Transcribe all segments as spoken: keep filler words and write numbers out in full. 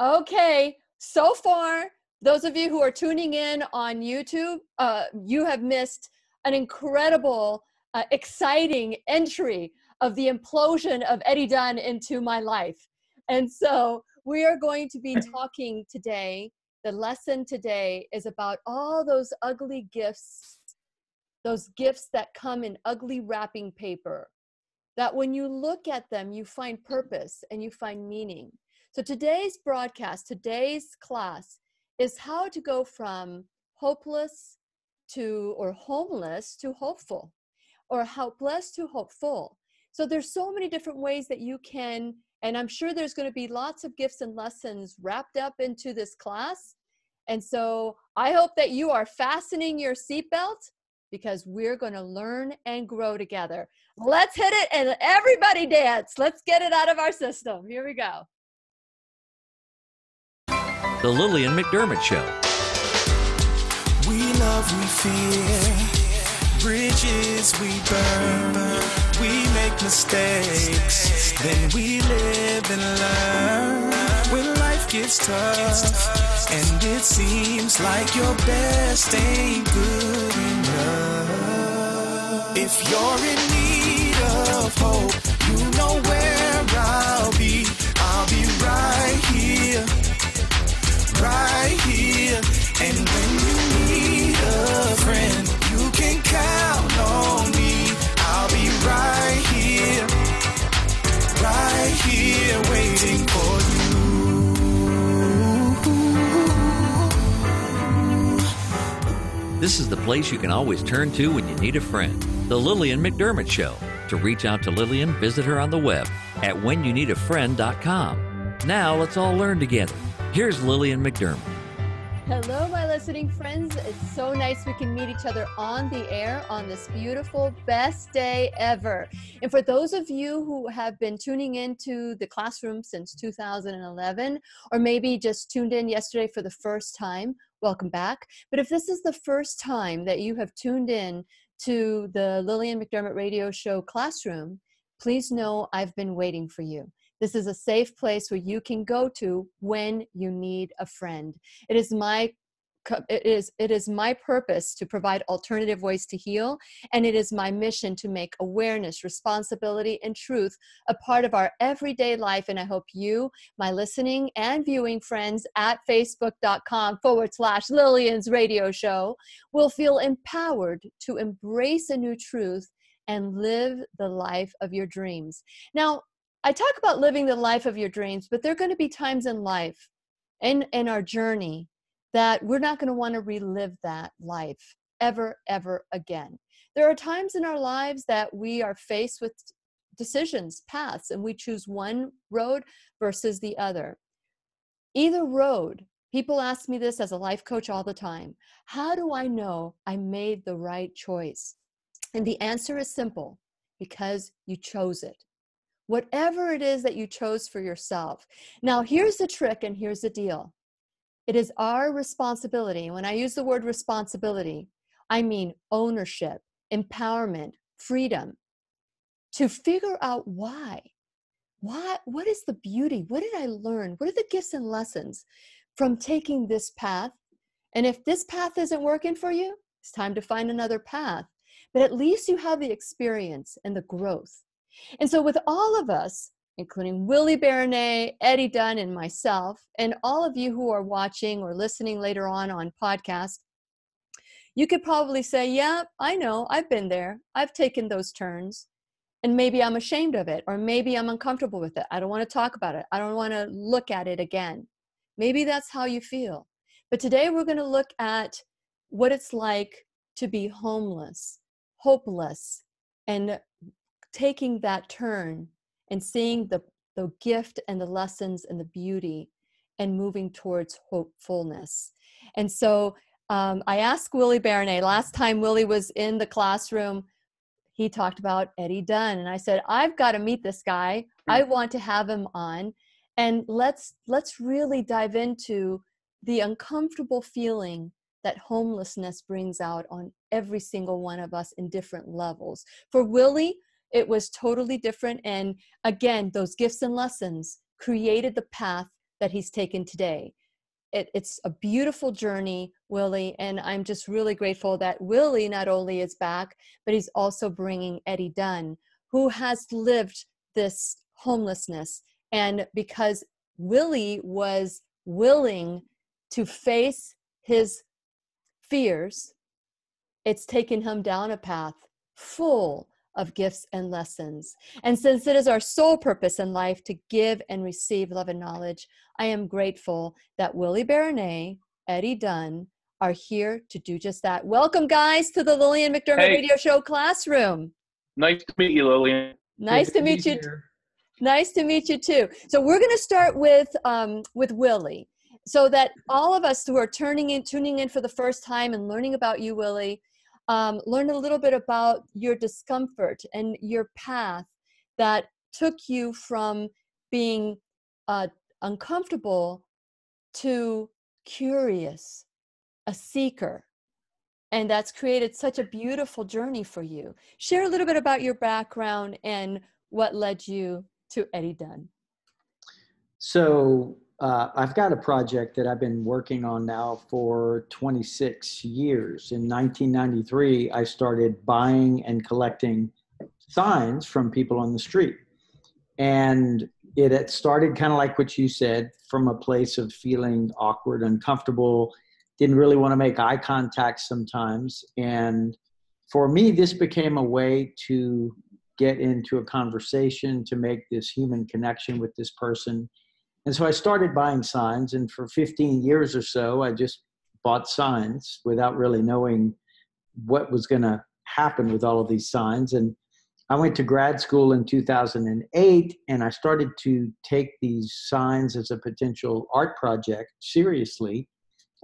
Okay, so far, those of you who are tuning in on YouTube, uh, you have missed an incredible, uh, exciting entry of the implosion of Eddie Dunn into my life. And so we are going to be talking today. The lesson today is about all those ugly gifts, those gifts that come in ugly wrapping paper, that when you look at them, you find purpose and you find meaning. So today's broadcast, today's class is how to go from hopeless to, or homeless to hopeful, or helpless to hopeful. So there's so many different ways that you can, and I'm sure there's going to be lots of gifts and lessons wrapped up into this class. And so I hope that you are fastening your seatbelt because we're going to learn and grow together. Let's hit it and everybody dance. Let's get it out of our system. Here we go. The Lillian McDermott Show. We love, we fear, bridges we burn. We make mistakes, then we live and learn. When life gets tough, and it seems like your best ain't good enough. If you're in need of hope, you know where I'll be. I'll be right here, right here. And when you need a friend, you can count on me. Right here, right here, waiting for you. This is the place you can always turn to when you need a friend. The Lillian McDermott Show. To reach out to Lillian, visit her on the web at when you need a friend dot com. Now let's all learn together. Here's Lillian McDermott. Hello, my listening friends. It's so nice we can meet each other on the air on this beautiful best day ever. And for those of you who have been tuning into the classroom since two thousand eleven, or maybe just tuned in yesterday for the first time, welcome back. But if this is the first time that you have tuned in to the Lillian McDermott Radio Show classroom, please know I've been waiting for you. This is a safe place where you can go to when you need a friend. It is my, it is, it is my purpose to provide alternative ways to heal, and it is my mission to make awareness, responsibility, and truth a part of our everyday life. And I hope you, my listening and viewing friends at facebook.com forward slash Lillian's radio show, will feel empowered to embrace a new truth and live the life of your dreams. Now, I talk about living the life of your dreams, but there are going to be times in life and in, in our journey that we're not going to want to relive that life ever, ever again. There are times in our lives that we are faced with decisions, paths, and we choose one road versus the other. Either road, people ask me this as a life coach all the time, how do I know I made the right choice? And the answer is simple, because you chose it. Whatever it is that you chose for yourself. Now, here's the trick and here's the deal. It is our responsibility. When I use the word responsibility, I mean ownership, empowerment, freedom, to figure out why. Why? What is the beauty? What did I learn? What are the gifts and lessons from taking this path? And if this path isn't working for you, it's time to find another path. But at least you have the experience and the growth. And so with all of us, including Willie Baronet, Eddie Dunn, and myself, and all of you who are watching or listening later on on podcast, you could probably say, yeah, I know, I've been there. I've taken those turns, and maybe I'm ashamed of it, or maybe I'm uncomfortable with it. I don't want to talk about it. I don't want to look at it again. Maybe that's how you feel. But today we're going to look at what it's like to be homeless, hopeless, and taking that turn and seeing the, the gift and the lessons and the beauty and moving towards hopefulness. And so um, I asked Willie Baronet, last time Willie was in the classroom, he talked about Eddie Dunn. And I said, I've got to meet this guy. I want to have him on. And let's, let's really dive into the uncomfortable feeling that homelessness brings out on every single one of us in different levels. For Willie, it was totally different. And again, those gifts and lessons created the path that he's taken today. It, it's a beautiful journey, Willie, and I'm just really grateful that Willie not only is back, but he's also bringing Eddie Dunn, who has lived this homelessness. And because Willie was willing to face his fears, it's taken him down a path full of gifts and lessons. And since it is our sole purpose in life to give and receive love and knowledge, I am grateful that Willie Baronet, Eddie Dunn are here to do just that. Welcome, guys, to the Lillian McDermott hey. Radio Show classroom. Nice to meet you, Lillian. Nice Good to meet you. Here. Nice to meet you, too. So we're going to start with, um, with Willie, so that all of us who are turning in, tuning in for the first time and learning about you, Willie, Um, learn a little bit about your discomfort and your path that took you from being uh, uncomfortable to curious, a seeker. And that's created such a beautiful journey for you. Share a little bit about your background and what led you to Eddie Dunn. So Uh, I've got a project that I've been working on now for twenty-six years. In nineteen ninety-three, I started buying and collecting signs from people on the street. And it had started kind of like what you said, from a place of feeling awkward, uncomfortable, didn't really want to make eye contact sometimes. And for me, this became a way to get into a conversation, to make this human connection with this person. And so I started buying signs, and for fifteen years or so, I just bought signs without really knowing what was going to happen with all of these signs. And I went to grad school in two thousand eight, and I started to take these signs as a potential art project seriously.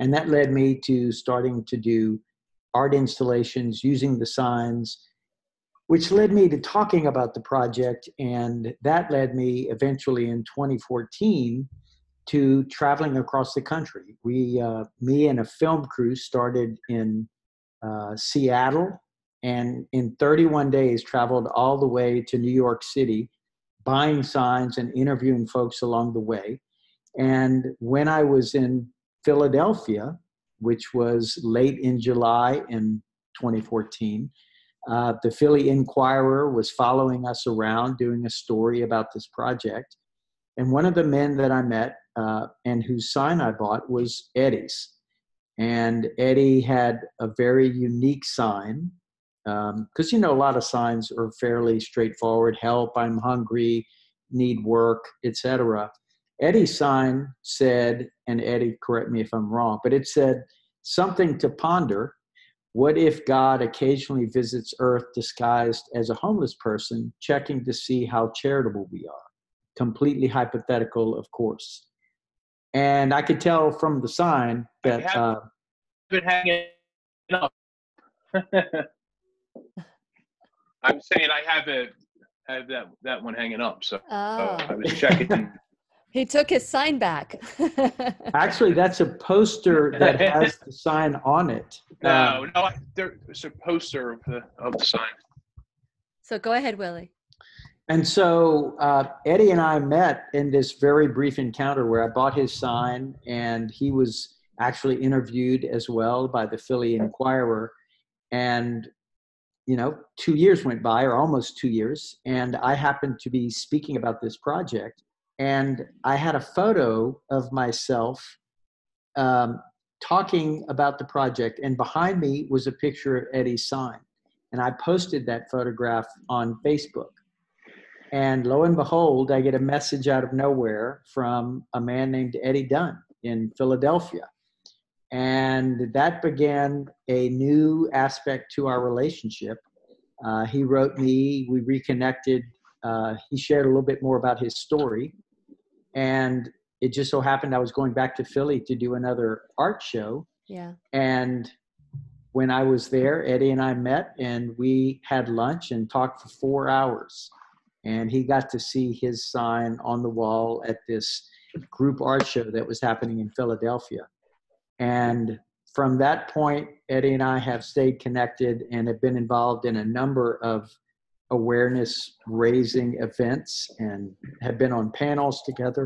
And that led me to starting to do art installations using the signs, which led me to talking about the project, and that led me eventually in twenty fourteen to traveling across the country. We, uh, me and a film crew started in uh, Seattle, and in thirty-one days traveled all the way to New York City, buying signs and interviewing folks along the way. And when I was in Philadelphia, which was late in July in twenty fourteen, Uh, the Philly Inquirer was following us around doing a story about this project. And one of the men that I met uh, and whose sign I bought was Eddie's. And Eddie had a very unique sign because, um, you know, a lot of signs are fairly straightforward. Help, I'm hungry, need work, et cetera. Eddie's sign said, and Eddie, correct me if I'm wrong, but it said something to ponder. What if God occasionally visits Earth disguised as a homeless person, checking to see how charitable we are? Completely hypothetical, of course. And I could tell from the sign that... I haven't uh, been having enough. I'm saying I have, a, I have that, that one hanging up, so oh. uh, I was checking. He took his sign back. Actually, that's a poster that has the sign on it. No, um, no, there's a poster of the, of the sign. So go ahead, Willie. And so uh, Eddie and I met in this very brief encounter where I bought his sign, and he was actually interviewed as well by the Philly Inquirer. And, you know, two years went by, or almost two years, and I happened to be speaking about this project. And I had a photo of myself um, talking about the project. And behind me was a picture of Eddie's sign. And I posted that photograph on Facebook. And lo and behold, I get a message out of nowhere from a man named Eddie Dunn in Philadelphia. And that began a new aspect to our relationship. Uh, he wrote me, we reconnected. Uh, he shared a little bit more about his story. And it just so happened I was going back to Philly to do another art show. Yeah. And when I was there, Eddie and I met, and we had lunch and talked for four hours. And he got to see his sign on the wall at this group art show that was happening in Philadelphia. And from that point, Eddie and I have stayed connected and have been involved in a number of awareness raising events and have been on panels together.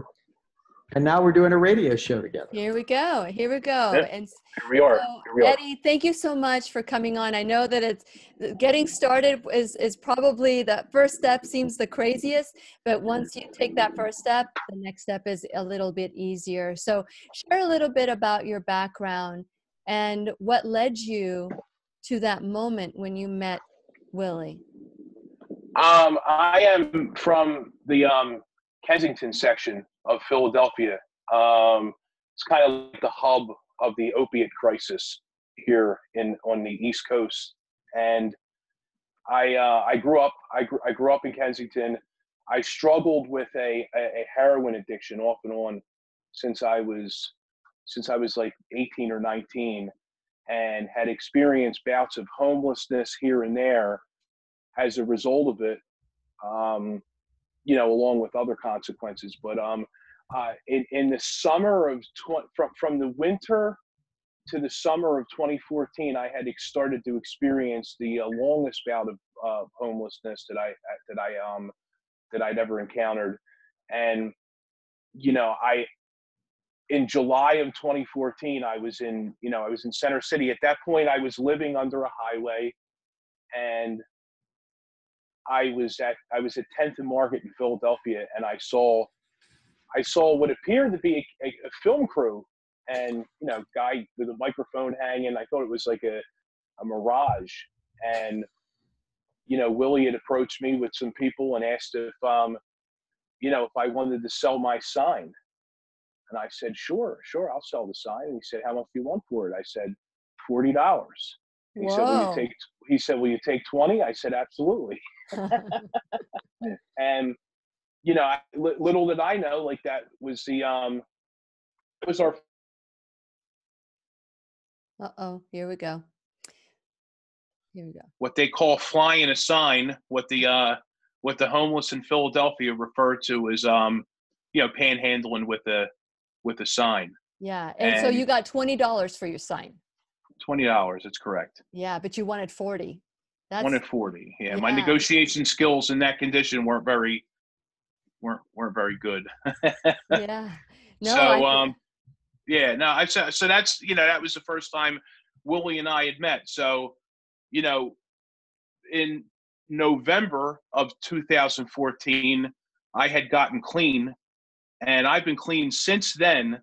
And now we're doing a radio show together. Here we go. Here we go. Yeah. And here we are. So, here we are. Eddie, thank you so much for coming on. I know that it's getting started is, is probably the first step seems the craziest, but once you take that first step, the next step is a little bit easier. So share a little bit about your background and what led you to that moment when you met Willie. Um, I am from the um, Kensington section of Philadelphia. Um, it's kind of like the hub of the opiate crisis here in on the East Coast. And I uh, I grew up I grew, I grew up in Kensington. I struggled with a, a heroin addiction off and on since I was since I was like eighteen or nineteen, and had experienced bouts of homelessness here and there as a result of it. Um, you know, along with other consequences. But um, uh, in, in the summer of, from, from the winter to the summer of twenty fourteen, I had ex started to experience the uh, longest bout of uh, homelessness that I, that I, um, that I'd ever encountered. And, you know, I, in July of twenty fourteen, I was in, you know, I was in Center City. At that point, I was living under a highway, and I was at I was at Tenth and Market in Philadelphia, and I saw I saw what appeared to be a, a film crew, and you know, guy with a microphone hanging. I thought it was like a a mirage, and you know, Willie had approached me with some people and asked if um you know if I wanted to sell my sign, and I said sure, sure, I'll sell the sign. And he said, how much do you want for it? I said forty dollars. He Whoa. said, will you take, he said, will you take twenty? I said, absolutely. And, you know, I, little did I know, like that was the, um, it was our. Uh-oh, here we go. Here we go. What they call flying a sign, what the, uh, what the homeless in Philadelphia refer to as, um, you know, panhandling with a, with a sign. Yeah. And, and so you got twenty dollars for your sign. twenty dollars, that's correct. Yeah, but you wanted forty. That's wanted forty. Yeah. yeah. My negotiation skills in that condition weren't very weren't weren't very good. Yeah. No. So I... um yeah, no, I so, so that's, you know, that was the first time Willie and I had met. So, you know, in November of two thousand fourteen, I had gotten clean, and I've been clean since then.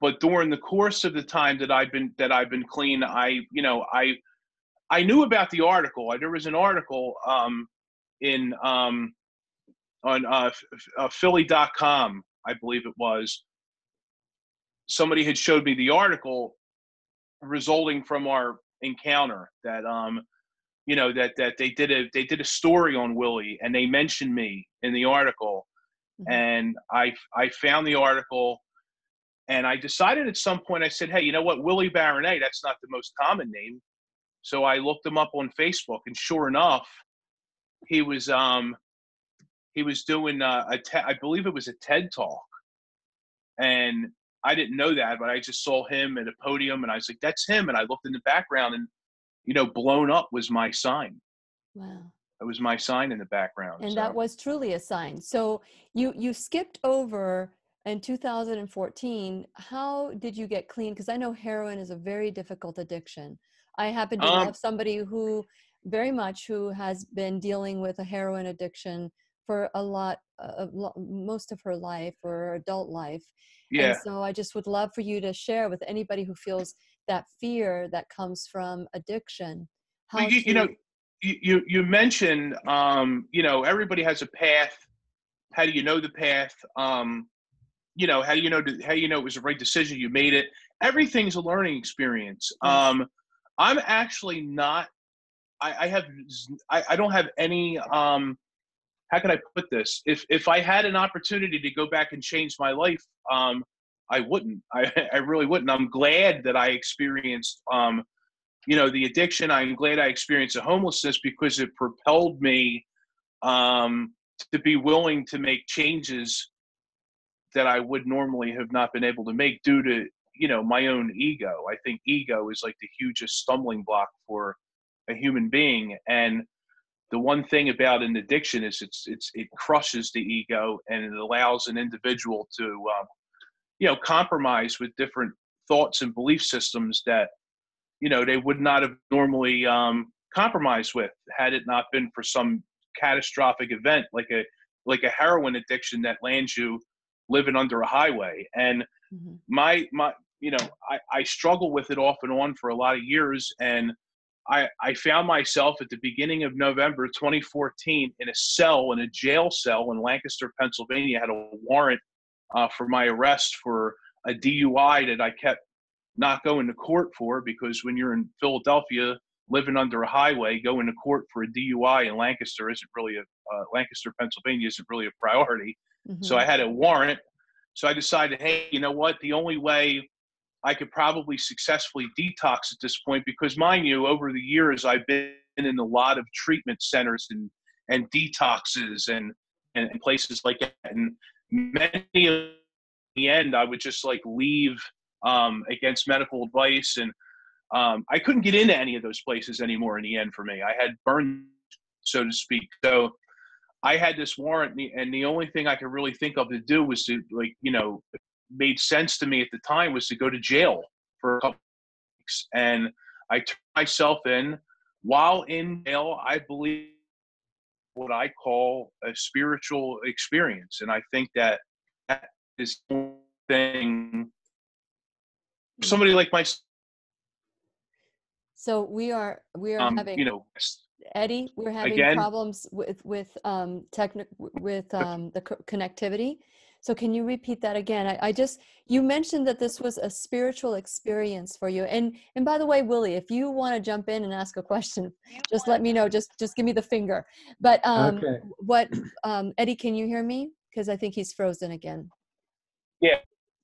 But during the course of the time that I've been that I've been clean, I you know I I knew about the article. There was an article um, in um, on uh, uh, Philly dot com, I believe it was. Somebody had showed me the article resulting from our encounter that um, you know that that they did a they did a story on Willie, and they mentioned me in the article, mm-hmm. and I I found the article. And I decided at some point, I said, hey, you know what, Willie Baronet, that's not the most common name. So I looked him up on Facebook, and sure enough, he was um, he was doing, uh, a te I believe it was a TED Talk. And I didn't know that, but I just saw him at a podium, and I was like, that's him. And I looked in the background, and, you know, blown up was my sign. Wow. It was my sign in the background. And so that was truly a sign. So you, you skipped over... in two thousand fourteen, how did you get clean? Because I know heroin is a very difficult addiction. I happen to um, have somebody who very much who has been dealing with a heroin addiction for a lot, of, most of her life or adult life. Yeah. And so I just would love for you to share with anybody who feels that fear that comes from addiction. How you, you know, you, you mentioned, um, you know, everybody has a path. How do you know the path? Um, You know, how do you know, how do you know it was the right decision? You made it. Everything's a learning experience. Um, I'm actually not, I, I have, I, I don't have any, um, how can I put this? If, if I had an opportunity to go back and change my life, um, I wouldn't, I, I really wouldn't. I'm glad that I experienced, um, you know, the addiction. I'm glad I experienced the homelessness, because it propelled me um, to be willing to make changes that I would normally have not been able to make due to, you know, my own ego. I think ego is like the hugest stumbling block for a human being. And the one thing about an addiction is it's, it's, it crushes the ego, and it allows an individual to, um, you know, compromised with different thoughts and belief systems that, you know, they would not have normally um, compromised with had it not been for some catastrophic event like a like a heroin addiction that lands you living under a highway. And mm-hmm. my my you know, I, I struggled with it off and on for a lot of years, and I I found myself at the beginning of November twenty fourteen in a cell, in a jail cell in Lancaster, Pennsylvania. I had a warrant uh, for my arrest for a D U I that I kept not going to court for, because when you're in Philadelphia living under a highway, going to court for a D U I in Lancaster isn't really a uh, Lancaster, Pennsylvania isn't really a priority. Mm-hmm. So I had a warrant. So I decided, hey, you know what? The only way I could probably successfully detox at this point, because mind you, over the years I've been in a lot of treatment centers and and detoxes and and, and places like that, and many of them, in the end, I would just like leave um, against medical advice, and um, I couldn't get into any of those places anymore. In the end, for me, I had burned, so to speak. So I had this warrant, and the, and the only thing I could really think of to do was to, like, you know, made sense to me at the time, was to go to jail for a couple of weeks. And I turned myself in. While in jail, I believe what I call a spiritual experience. And I think that that is one thing somebody like myself. So we are, we are um, having, you know, Eddie, we're having again, problems with, with, um, technic, with, um, the co- connectivity. So can you repeat that again? I, I just, you mentioned that this was a spiritual experience for you. And, and by the way, Willie, if you want to jump in and ask a question, just let me know. Just, just give me the finger. But, um, okay. what, um, Eddie, can you hear me? Cause I think he's frozen again. Yeah.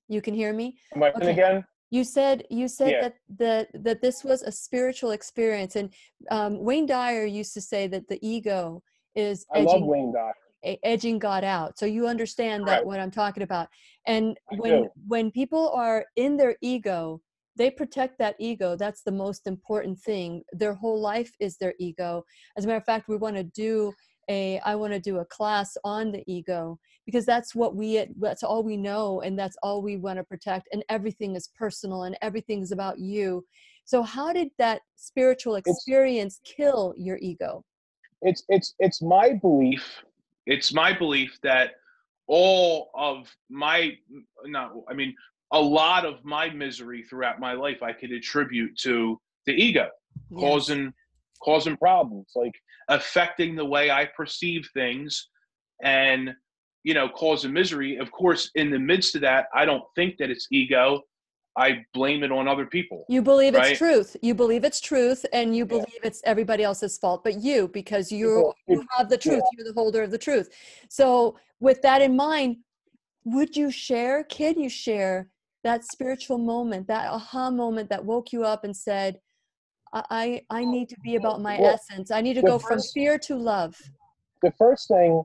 You can hear me? Am I okay. again? You said you said yeah. that the that this was a spiritual experience, and um, Wayne Dyer used to say that the ego is edging, I love Wayne Dyer. edging God out. So you understand Correct. that what I'm talking about. And I when do. when people are in their ego, they protect that ego. That's the most important thing. Their whole life is their ego. As a matter of fact, we want to do a I want to do a class on the ego, because that's what we, that's all we know, and that's all we want to protect, and everything is personal and everything is about you. So how did that spiritual experience it's, kill your ego? It's it's it's my belief. It's my belief that all of my, not I mean, a lot of my misery throughout my life I could attribute to the ego, yes. causing causing problems, like affecting the way I perceive things, and you know, cause of misery. Of course, in the midst of that, I don't think that it's ego. I blame it on other people. You believe right? it's truth. You believe it's truth, and you yeah. believe it's everybody else's fault but you, because you you have the truth. Yeah. You're the holder of the truth. So with that in mind, would you share, can you share that spiritual moment, that aha moment that woke you up and said, I, I need to be about my well, essence. I need to go first, from fear to love. The first thing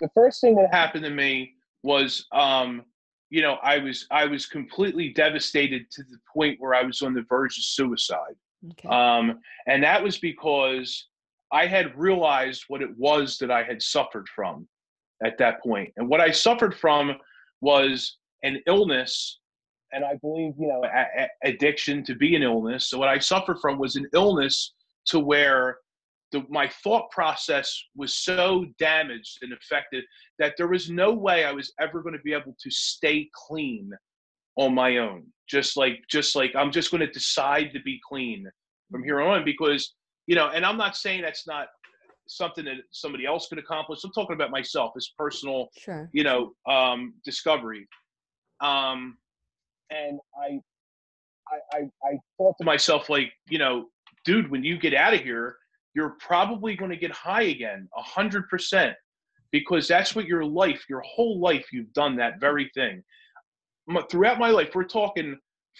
The first thing that happened to me was, um, you know, I was I was completely devastated to the point where I was on the verge of suicide. Okay. Um, and that was because I had realized what it was that I had suffered from at that point. And what I suffered from was an illness, and I believe, you know, a- a- addiction to be an illness. So what I suffered from was an illness to where The, my thought process was so damaged and affected that there was no way I was ever going to be able to stay clean on my own. Just like, just like I'm just going to decide to be clean from here on, because, you know, and I'm not saying that's not something that somebody else could accomplish. I'm talking about myself as personal, sure. you know, um, discovery. Um, and I, I, I, I thought to myself, like, you know, dude, when you get out of here, you're probably going to get high again, one hundred percent, because that's what your life, your whole life, you've done that very thing. Throughout my life, we're talking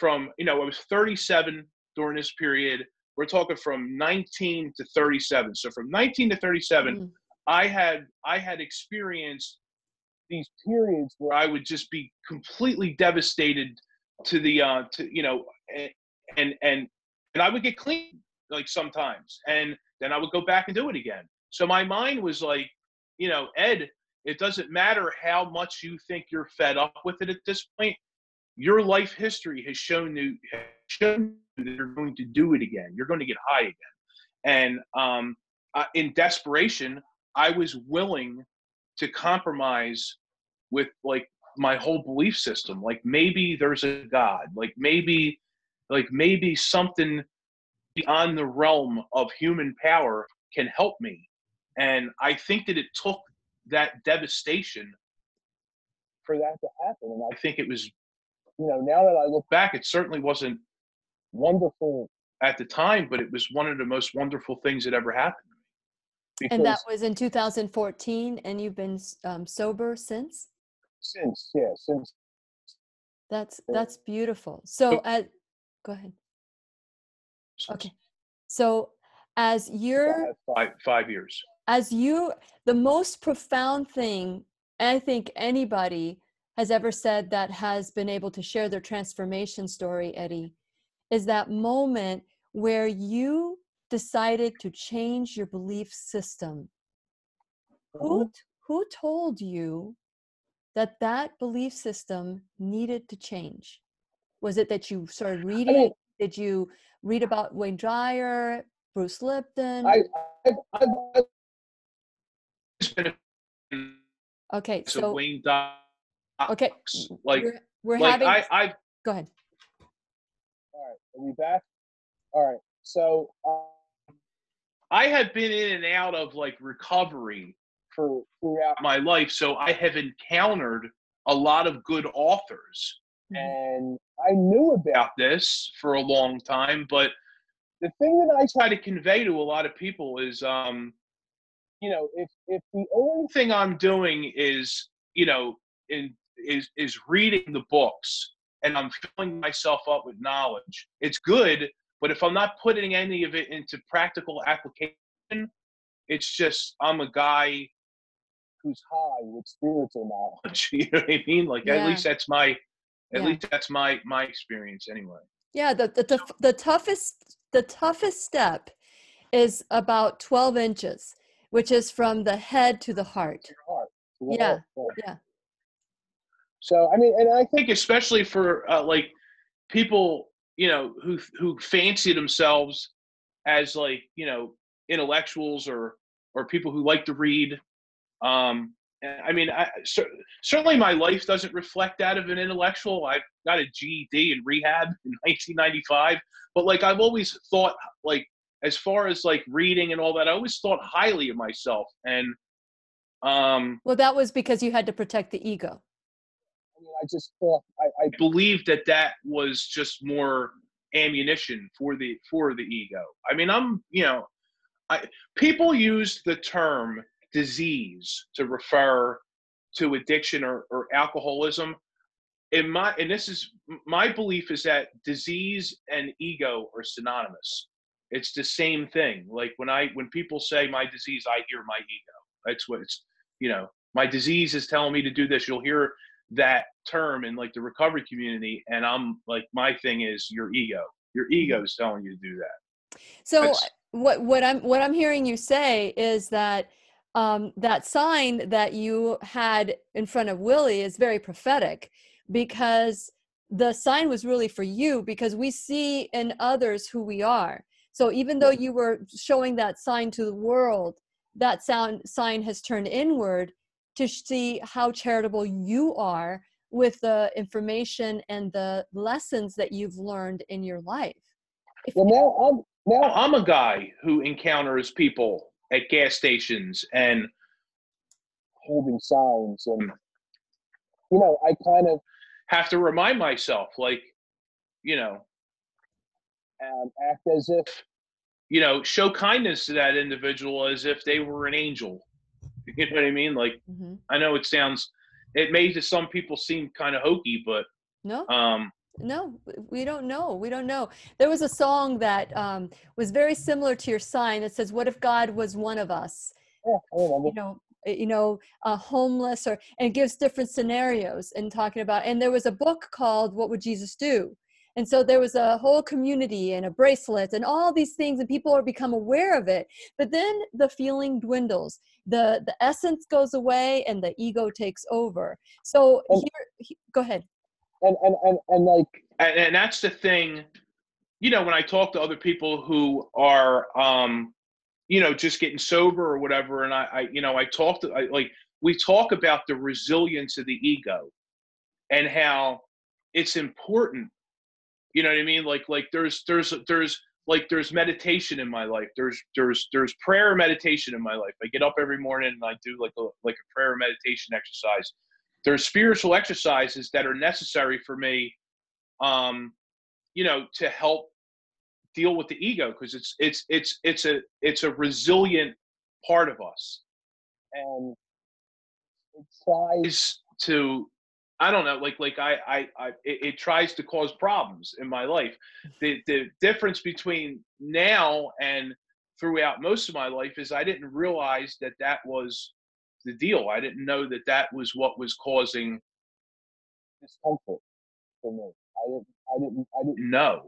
from, you know, I was thirty-seven during this period. We're talking from nineteen to thirty-seven. So from nineteen to thirty-seven, mm-hmm. I had I had experienced these periods where I would just be completely devastated to the, uh, to you know, and and and I would get clean, like sometimes, and then I would go back and do it again. So my mind was like, you know, Ed, it doesn't matter how much you think you're fed up with it at this point. your life history has shown you, has shown you that you're going to do it again. You're going to get high again. And um, uh, in desperation, I was willing to compromise with like my whole belief system. Like maybe there's a God, like maybe, like maybe something beyond the realm of human power can help me. And I think that it took that devastation for that to happen. And I think it was, you know, now that I look back, it certainly wasn't wonderful at the time, but it was one of the most wonderful things that ever happened. Because and that was in two thousand fourteen, and you've been um, sober since? Since, yeah, since. That's that's beautiful. So, so as, go ahead. Okay. So as you're... Five, five years. As you, the most profound thing I think anybody has ever said that has been able to share their transformation story, Eddie, is that moment where you decided to change your belief system. Who, who told you that that belief system needed to change? Was it that you started reading? I mean, did you read about Wayne Dyer, Bruce Lipton? I, I, I, I, okay, so Wayne Dyer. Okay, like we're, we're like having. I, I, go ahead. All right, are we back? All right, so. Um, I have been in and out of like recovery for throughout my life. So I have encountered a lot of good authors, and I knew about this for a long time. But the thing that I try to convey to a lot of people is, um, you know, if, if the only thing I'm doing is, you know, in, is, is reading the books and I'm filling myself up with knowledge, it's good. But if I'm not putting any of it into practical application, it's just, I'm a guy who's high with spiritual knowledge. You know what I mean? Like, yeah. at least that's my, at yeah. least that's my, my experience anyway. Yeah. The, the, the, the toughest, the toughest step is about twelve inches, which is from the head to the heart. To the heart. To the yeah. Heart. Yeah. So, I mean, and I think especially for uh, like people, you know, who who fancy themselves as like, you know, intellectuals or or people who like to read. Um, I mean, I, certainly my life doesn't reflect that of an intellectual. I got a G E D in rehab in nineteen ninety-five, but like I've always thought, like as far as like reading and all that, I always thought highly of myself. And um, well, that was because you had to protect the ego. I just thought I, I believed that that was just more ammunition for the for the ego. I mean, I'm you know, I, people use the term disease to refer to addiction or, or alcoholism. In my and this is my belief is that disease and ego are synonymous. It's the same thing. Like when I when people say my disease, I hear my ego. That's what it's you know. My disease is telling me to do this. You'll hear that term in like the recovery community, and I'm like, my thing is your ego. Your ego is telling you to do that. So That's, what what I'm what I'm hearing you say is that um, that sign that you had in front of Willie is very prophetic, because the sign was really for you, because we see in others who we are. So even though you were showing that sign to the world, that sound sign has turned inward to see how charitable you are with the information and the lessons that you've learned in your life. If well, now I'm, now I'm a guy who encounters people at gas stations and holding signs, and you know, I kind of have to remind myself, like, you know, um, act as if, you know, show kindness to that individual as if they were an angel. You know what I mean? Like, mm-hmm. I know it sounds, it may to some people seem kind of hokey, but no, um, no, we don't know. We don't know. There was a song that um, was very similar to your sign that says, "What if God was one of us?" Yeah, you know, you know, uh, homeless, or and it gives different scenarios and talking about. And there was a book called "What Would Jesus Do?" And so there was a whole community and a bracelet and all these things, and people are become aware of it. But then the feeling dwindles. The, the essence goes away and the ego takes over. So and, here, go ahead. And, and, and, and like, and, and that's the thing, you know, when I talk to other people who are, um, you know, just getting sober or whatever. And I, I you know, I talk to, I, like, we talk about the resilience of the ego and how it's important. You know what I mean? Like, like there's, there's, there's like, there's meditation in my life. There's, there's, there's prayer and meditation in my life. I get up every morning and I do like a, like a prayer and meditation exercise. There's spiritual exercises that are necessary for me, um, you know, to help deal with the ego, because it's it's it's it's a it's a resilient part of us, and it tries to, I don't know, like like I I, I it, it tries to cause problems in my life. The the difference between now and throughout most of my life is I didn't realize that that was the deal. I didn't know that that was what was causing discomfort for me. I didn't, I didn't, I didn't know.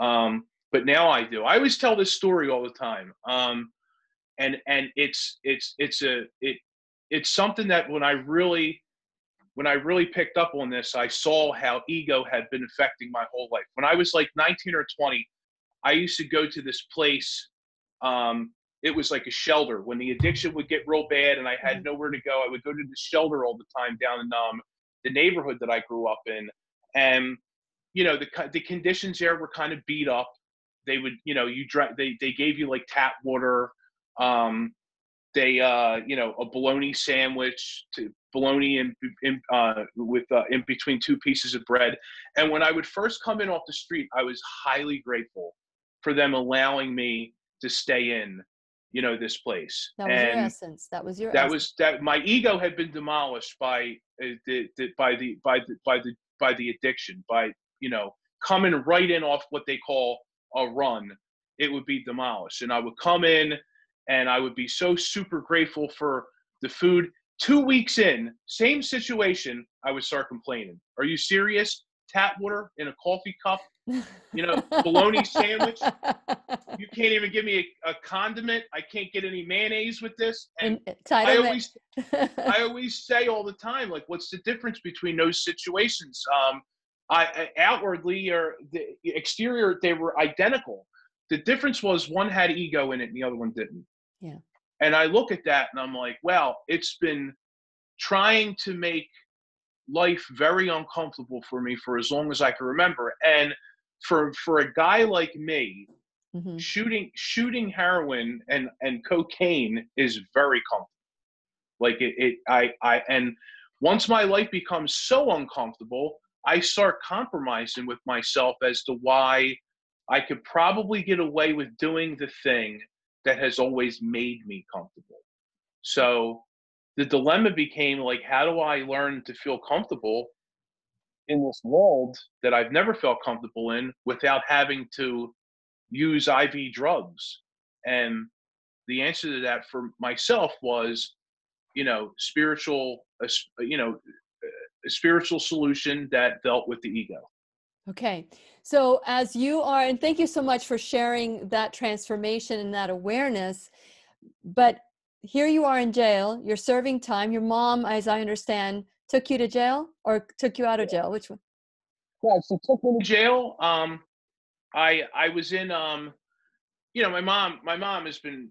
Um, but now I do. I always tell this story all the time. Um, and, and it's, it's, it's a, it, it's something that when I really, when I really picked up on this, I saw how ego had been affecting my whole life. When I was like nineteen or twenty, I used to go to this place, um, it was like a shelter. When the addiction would get real bad and I had nowhere to go, I would go to the shelter all the time down in um, the neighborhood that I grew up in. And, you know, the the conditions there were kind of beat up. They would, you know, you drank, they, they gave you like tap water. Um, they, uh, you know, a bologna sandwich, to bologna in, in, uh, with, uh, in between two pieces of bread. And when I would first come in off the street, I was highly grateful for them allowing me to stay in, you know, this place. That was and your essence. That was your that essence. was that my ego had been demolished by uh, the, the by the by the by the by the addiction, by, you know, coming right in off what they call a run. It would be demolished, and I would come in and I would be so super grateful for the food. Two weeks in, same situation, I would start complaining. Are you serious? Tap water in a coffee cup, you know, bologna sandwich. You can't even give me a, a condiment. I can't get any mayonnaise with this. And I always, I always say all the time, like, what's the difference between those situations? Um, I, I outwardly or the exterior, they were identical. The difference was one had ego in it and the other one didn't. Yeah. And I look at that and I'm like, wow, it's been trying to make life very uncomfortable for me for as long as I can remember. And for for a guy like me, mm-hmm. shooting shooting heroin and and cocaine is very comfortable. Like it, it I I and once my life becomes so uncomfortable, I start compromising with myself as to why I could probably get away with doing the thing that has always made me comfortable. So the dilemma became like, how do I learn to feel comfortable in this world that I've never felt comfortable in without having to use I V drugs? And the answer to that for myself was, you know, spiritual, you know, a spiritual solution that dealt with the ego. Okay. So as you are, and thank you so much for sharing that transformation and that awareness, but here you are in jail, you're serving time. Your mom, as I understand, took you to jail or took you out of jail? Which one? Yeah, she took me to jail. Um, I, I was in, um, you know, my mom, my mom has been,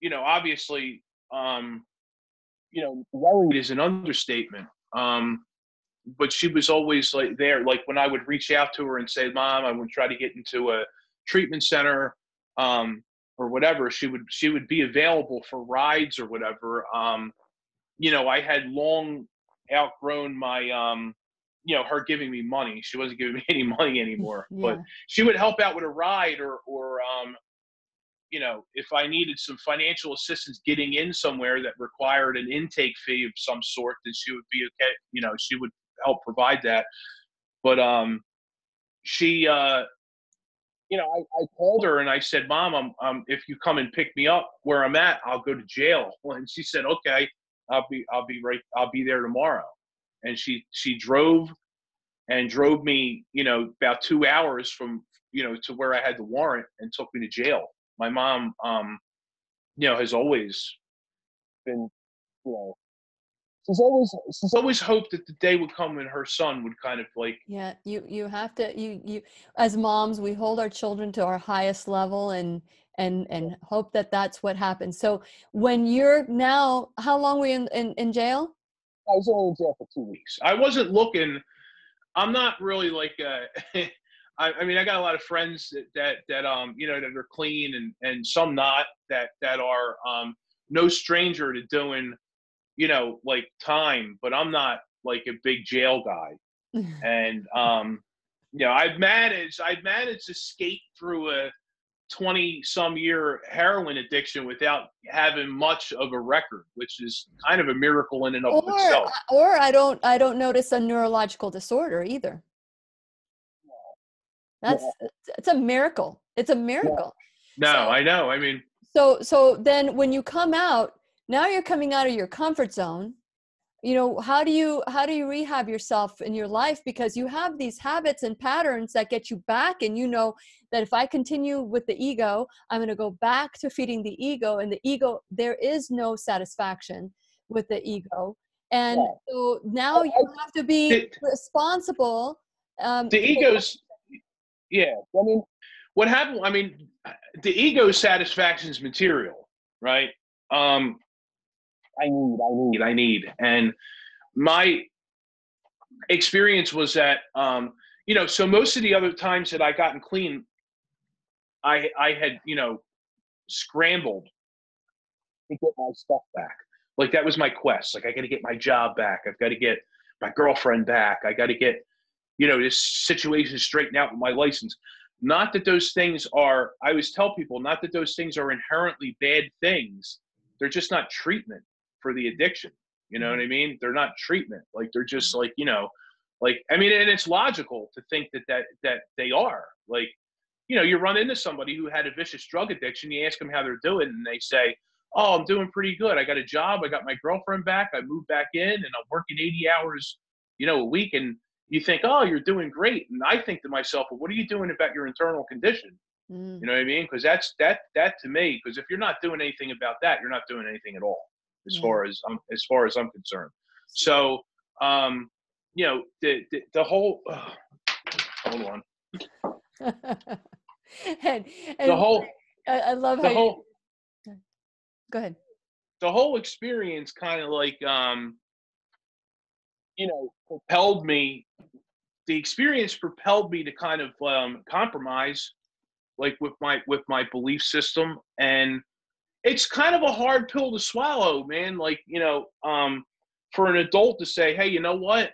you know, obviously, um, you know, worried is an understatement. Um, but she was always like there, like when I would reach out to her and say, Mom, I would try to get into a treatment center, um, or whatever, she would, she would be available for rides or whatever. Um, you know, I had long outgrown my, um, you know, her giving me money. She wasn't giving me any money anymore, yeah. But she would help out with a ride or, or, um, you know, if I needed some financial assistance getting in somewhere that required an intake fee of some sort, then she would be okay. You know, she would help provide that. But, um, she, uh, you know, I, I called her and I said, Mom, I'm, um, if you come and pick me up where I'm at, I'll go to jail. And she said, okay, I'll be, I'll be right. I'll be there tomorrow. And she, she drove and drove me, you know, about two hours from, you know, to where I had the warrant and took me to jail. My mom, um, you know, has always been, you know, she's always she's always hoped that the day would come when her son would kind of like. Yeah, you you have to you you as moms, we hold our children to our highest level and and and hope that that's what happens. So when you're now, how long were you in in, in jail? I was only in jail for two weeks. I wasn't looking. I'm not really like. A, I, I mean, I got a lot of friends that, that that um you know that are clean and and some not that that are um no stranger to doing, you know, like time, but I'm not like a big jail guy. And um you know, I've managed I've managed to skate through a twenty some year heroin addiction without having much of a record, which is kind of a miracle in and of or, itself. Or I don't I don't notice a neurological disorder either. That's yeah. It's a miracle. It's a miracle. Yeah. No, so, I know. I mean, so so then when you come out, now you're coming out of your comfort zone. You know, how do you how do you rehab yourself in your life? Because you have these habits and patterns that get you back, and you know that if I continue with the ego, I'm going to go back to feeding the ego, and the ego, there is no satisfaction with the ego. And yeah. so now you have to be it, responsible. Um, the ego's Yeah, I mean, what happened? I mean, the ego satisfaction's material, right? Um, I need, I need, I need, and my experience was that, um, you know, so most of the other times that I gotten clean, I I had, you know, scrambled to get my stuff back. Like that was my quest. Like I got to get my job back. I've got to get my girlfriend back. I got to get. You know, this situation straightened out with my license. Not that those things are, I always tell people, not that those things are inherently bad things. They're just not treatment for the addiction. You know what I mean? They're not treatment. Like, they're just like, you know, like, I mean, and it's logical to think that, that, that they are. Like, you know, you run into somebody who had a vicious drug addiction, you ask them how they're doing, and they say, oh, I'm doing pretty good. I got a job. I got my girlfriend back. I moved back in, and I'm working eighty hours, you know, a week. And you think, oh, you're doing great. And I think to myself, well, what are you doing about your internal condition? Mm. You know what I mean? Because that's that that to me, because if you're not doing anything about that, you're not doing anything at all, as yeah. far as I'm as far as I'm concerned. So um, you know, the the, the whole oh, hold on. and, and the whole I, I love the how whole, you, go ahead. The whole experience kind of like um you know, propelled me, the experience propelled me to kind of um, compromise, like with my, with my belief system. And it's kind of a hard pill to swallow, man. Like, you know, um, for an adult to say, hey, you know what,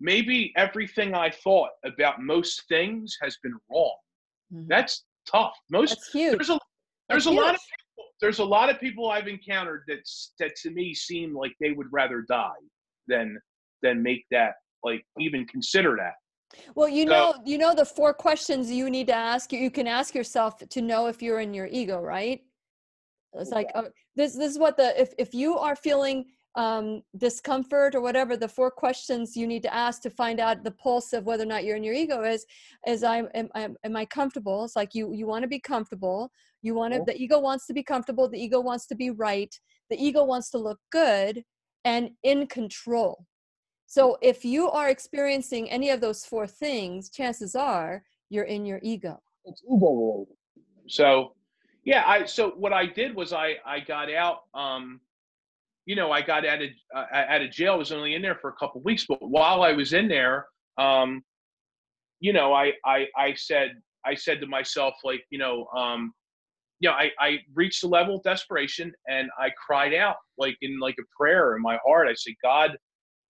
maybe everything I thought about most things has been wrong. Mm-hmm. That's tough. Most, That's huge. there's a, there's That's a huge. lot of people, there's a lot of people I've encountered that, that to me seem like they would rather die than, then make that, like, even consider that. Well, you so, know, you know, the four questions you need to ask, you can ask yourself to know if you're in your ego, right? It's like, oh, this, this is what the, if, if you are feeling um, discomfort or whatever, the four questions you need to ask to find out the pulse of whether or not you're in your ego is, is I'm, am, am, am I comfortable? It's like, you, you want to be comfortable. You want to, the ego wants to be comfortable. The ego wants to be right. The ego wants to look good and in control. So if you are experiencing any of those four things, chances are you're in your ego. It's ego related. So, yeah, I so what I did was I I got out. Um, you know, I got out of uh, out of jail. I was only in there for a couple of weeks, but while I was in there, um, you know, I I I said I said to myself, like, you know, um, you know, I I reached a level of desperation, and I cried out like in like a prayer in my heart. I said, God,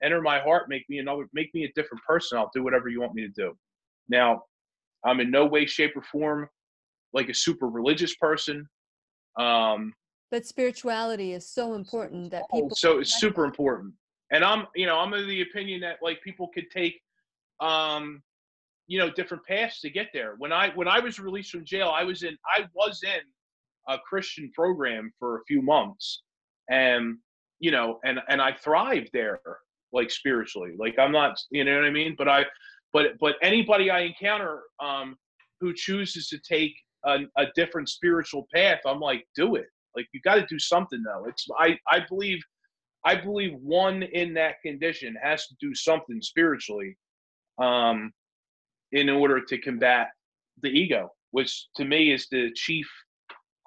enter my heart, make me another, make me a different person. I'll do whatever you want me to do. Now, I'm in no way, shape, or form like a super religious person. Um, but spirituality is so important that people. So it's super important, and I'm, you know, I'm of the opinion that like people could take, um, you know, different paths to get there. When I when I was released from jail, I was in I was in a Christian program for a few months, and you know, and and I thrived there. Like spiritually, like I'm not, you know what I mean? But I, but, but anybody I encounter um, who chooses to take a, a different spiritual path, I'm like, do it. Like, you got to do something though. It's, I, I believe I believe one in that condition has to do something spiritually um, in order to combat the ego, which to me is the chief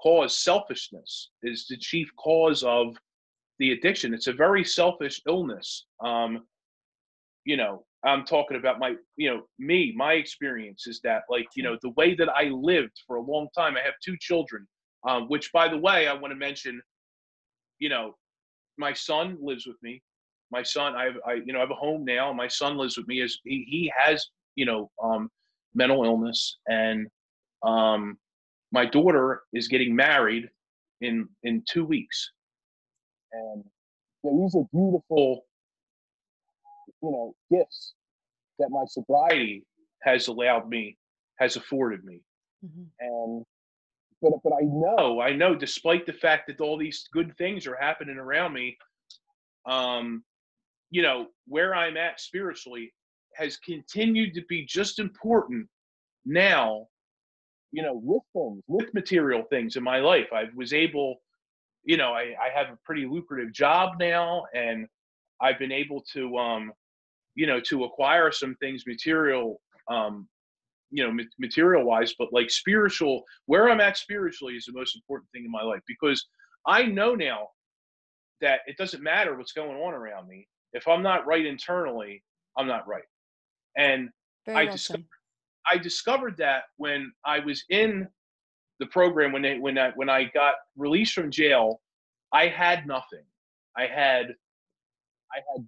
cause. Selfishness is the chief cause of the addiction. It's a very selfish illness. Um, you know, I'm talking about my, you know, me, my experience is that, like, you know, the way that I lived for a long time, I have two children, um, which, by the way, I want to mention, you know, my son lives with me. My son, I, have, I, you know, I have a home now. My son lives with me. As he, he has, you know, um, mental illness, and um, my daughter is getting married in in two weeks. And these are beautiful, you know, gifts that my sobriety has allowed me, has afforded me. Mm-hmm. And But, but I know, I know, despite the fact that all these good things are happening around me, um, you know, where I'm at spiritually has continued to be just important now, you know, with things, with material things in my life. I was able, you know, I, I have a pretty lucrative job now, and I've been able to, um, you know, to acquire some things material, um, you know, material wise, but like spiritual, where I'm at spiritually is the most important thing in my life, because I know now that it doesn't matter what's going on around me. If I'm not right internally, I'm not right. And Very I welcome. discovered, I discovered that when I was in the program, when they, when I, when I got released from jail, I had nothing. I had, I had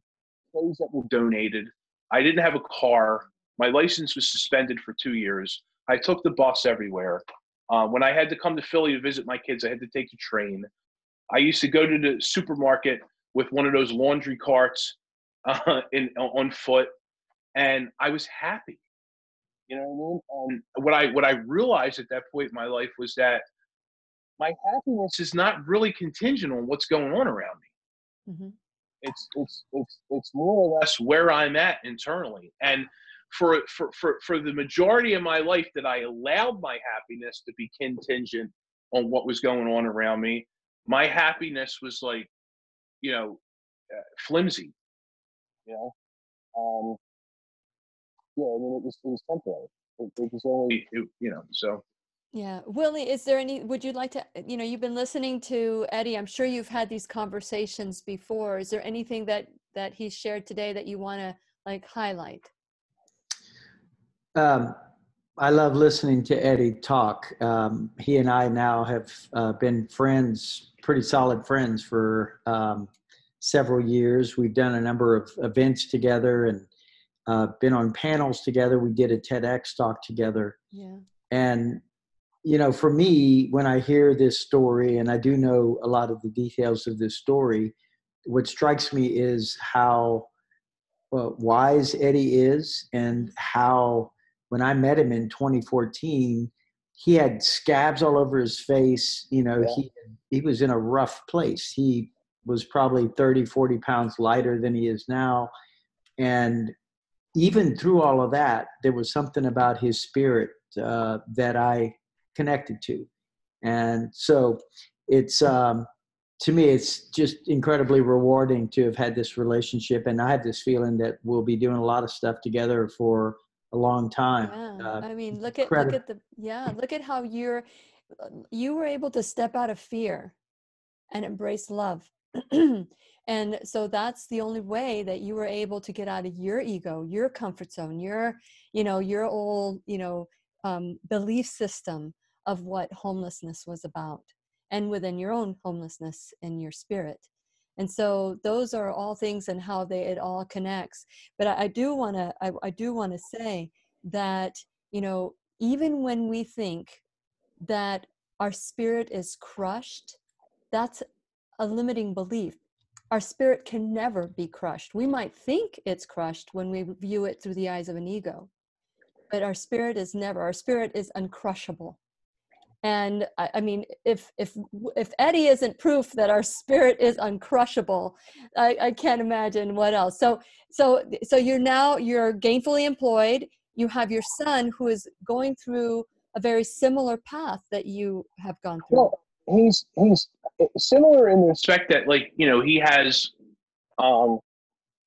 clothes that were donated. I didn't have a car. My license was suspended for two years. I took the bus everywhere. Uh, when I had to come to Philly to visit my kids, I had to take the train. I used to go to the supermarket with one of those laundry carts uh, in, on foot, and I was happy. You know what I mean? And what I, what I realized at that point in my life was that my happiness is not really contingent on what's going on around me. Mm-hmm. It's, it's, it's, it's more or less where I'm at internally. And For, for for for the majority of my life that I allowed my happiness to be contingent on what was going on around me, my happiness was like, you know, uh, flimsy. You know, um, yeah, I mean, it was, it was temporary. It, it was only, it, you know, so. Yeah. Willie, is there any, would you like to, you know, you've been listening to Eddie. I'm sure you've had these conversations before. Is there anything that, that he shared today that you want to like highlight? Um, I love listening to Eddie talk. Um, he and I now have uh, been friends, pretty solid friends for um, several years. We've done a number of events together and uh, been on panels together. We did a TEDx talk together. Yeah. And, you know, for me, when I hear this story, and I do know a lot of the details of this story, what strikes me is how uh, wise Eddie is, and how, when I met him in twenty fourteen, he had scabs all over his face. You know, yeah. he, he was in a rough place. He was probably thirty, forty pounds lighter than he is now. And even through all of that, there was something about his spirit uh, that I connected to. And so it's, um, to me, it's just incredibly rewarding to have had this relationship. And I have this feeling that we'll be doing a lot of stuff together for a long time. Yeah. Uh, I mean, look at credit. look at the yeah, look at how you're you were able to step out of fear and embrace love. And so that's the only way that you were able to get out of your ego, your comfort zone, your, you know, your old, you know, um, belief system of what homelessness was about, and within your own homelessness in your spirit. And so those are all things, and how they, it all connects. But I, I do want to, I, I do want to say that, you know, even when we think that our spirit is crushed, that's a limiting belief. Our spirit can never be crushed. We might think it's crushed when we view it through the eyes of an ego, but our spirit is never, our spirit is uncrushable. And I mean, if if if Eddie isn't proof that our spirit is uncrushable, I, I can't imagine what else. So so so you're now you're gainfully employed. You have your son who is going through a very similar path that you have gone through. Well, he's he's similar in the respect that, like, you know, he has um,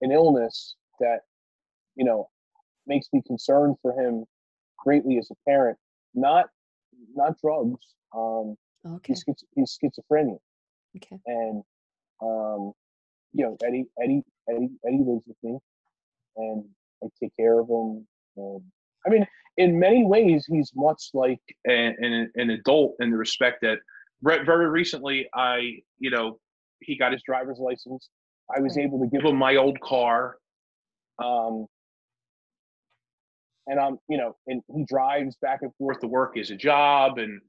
an illness that, you know, makes me concerned for him greatly as a parent. Not not drugs. Um, okay. He's, he's schizophrenia. Okay. And um, you know, Eddie Eddie Eddie Eddie lives with me, and I take care of him. And, I mean, in many ways, he's much like an, an, an adult in the respect that very recently, I, you know, he got his driver's license. I was right. able to give him my old car. Um, and I'm, you know, and he drives back and forth to work as a job, and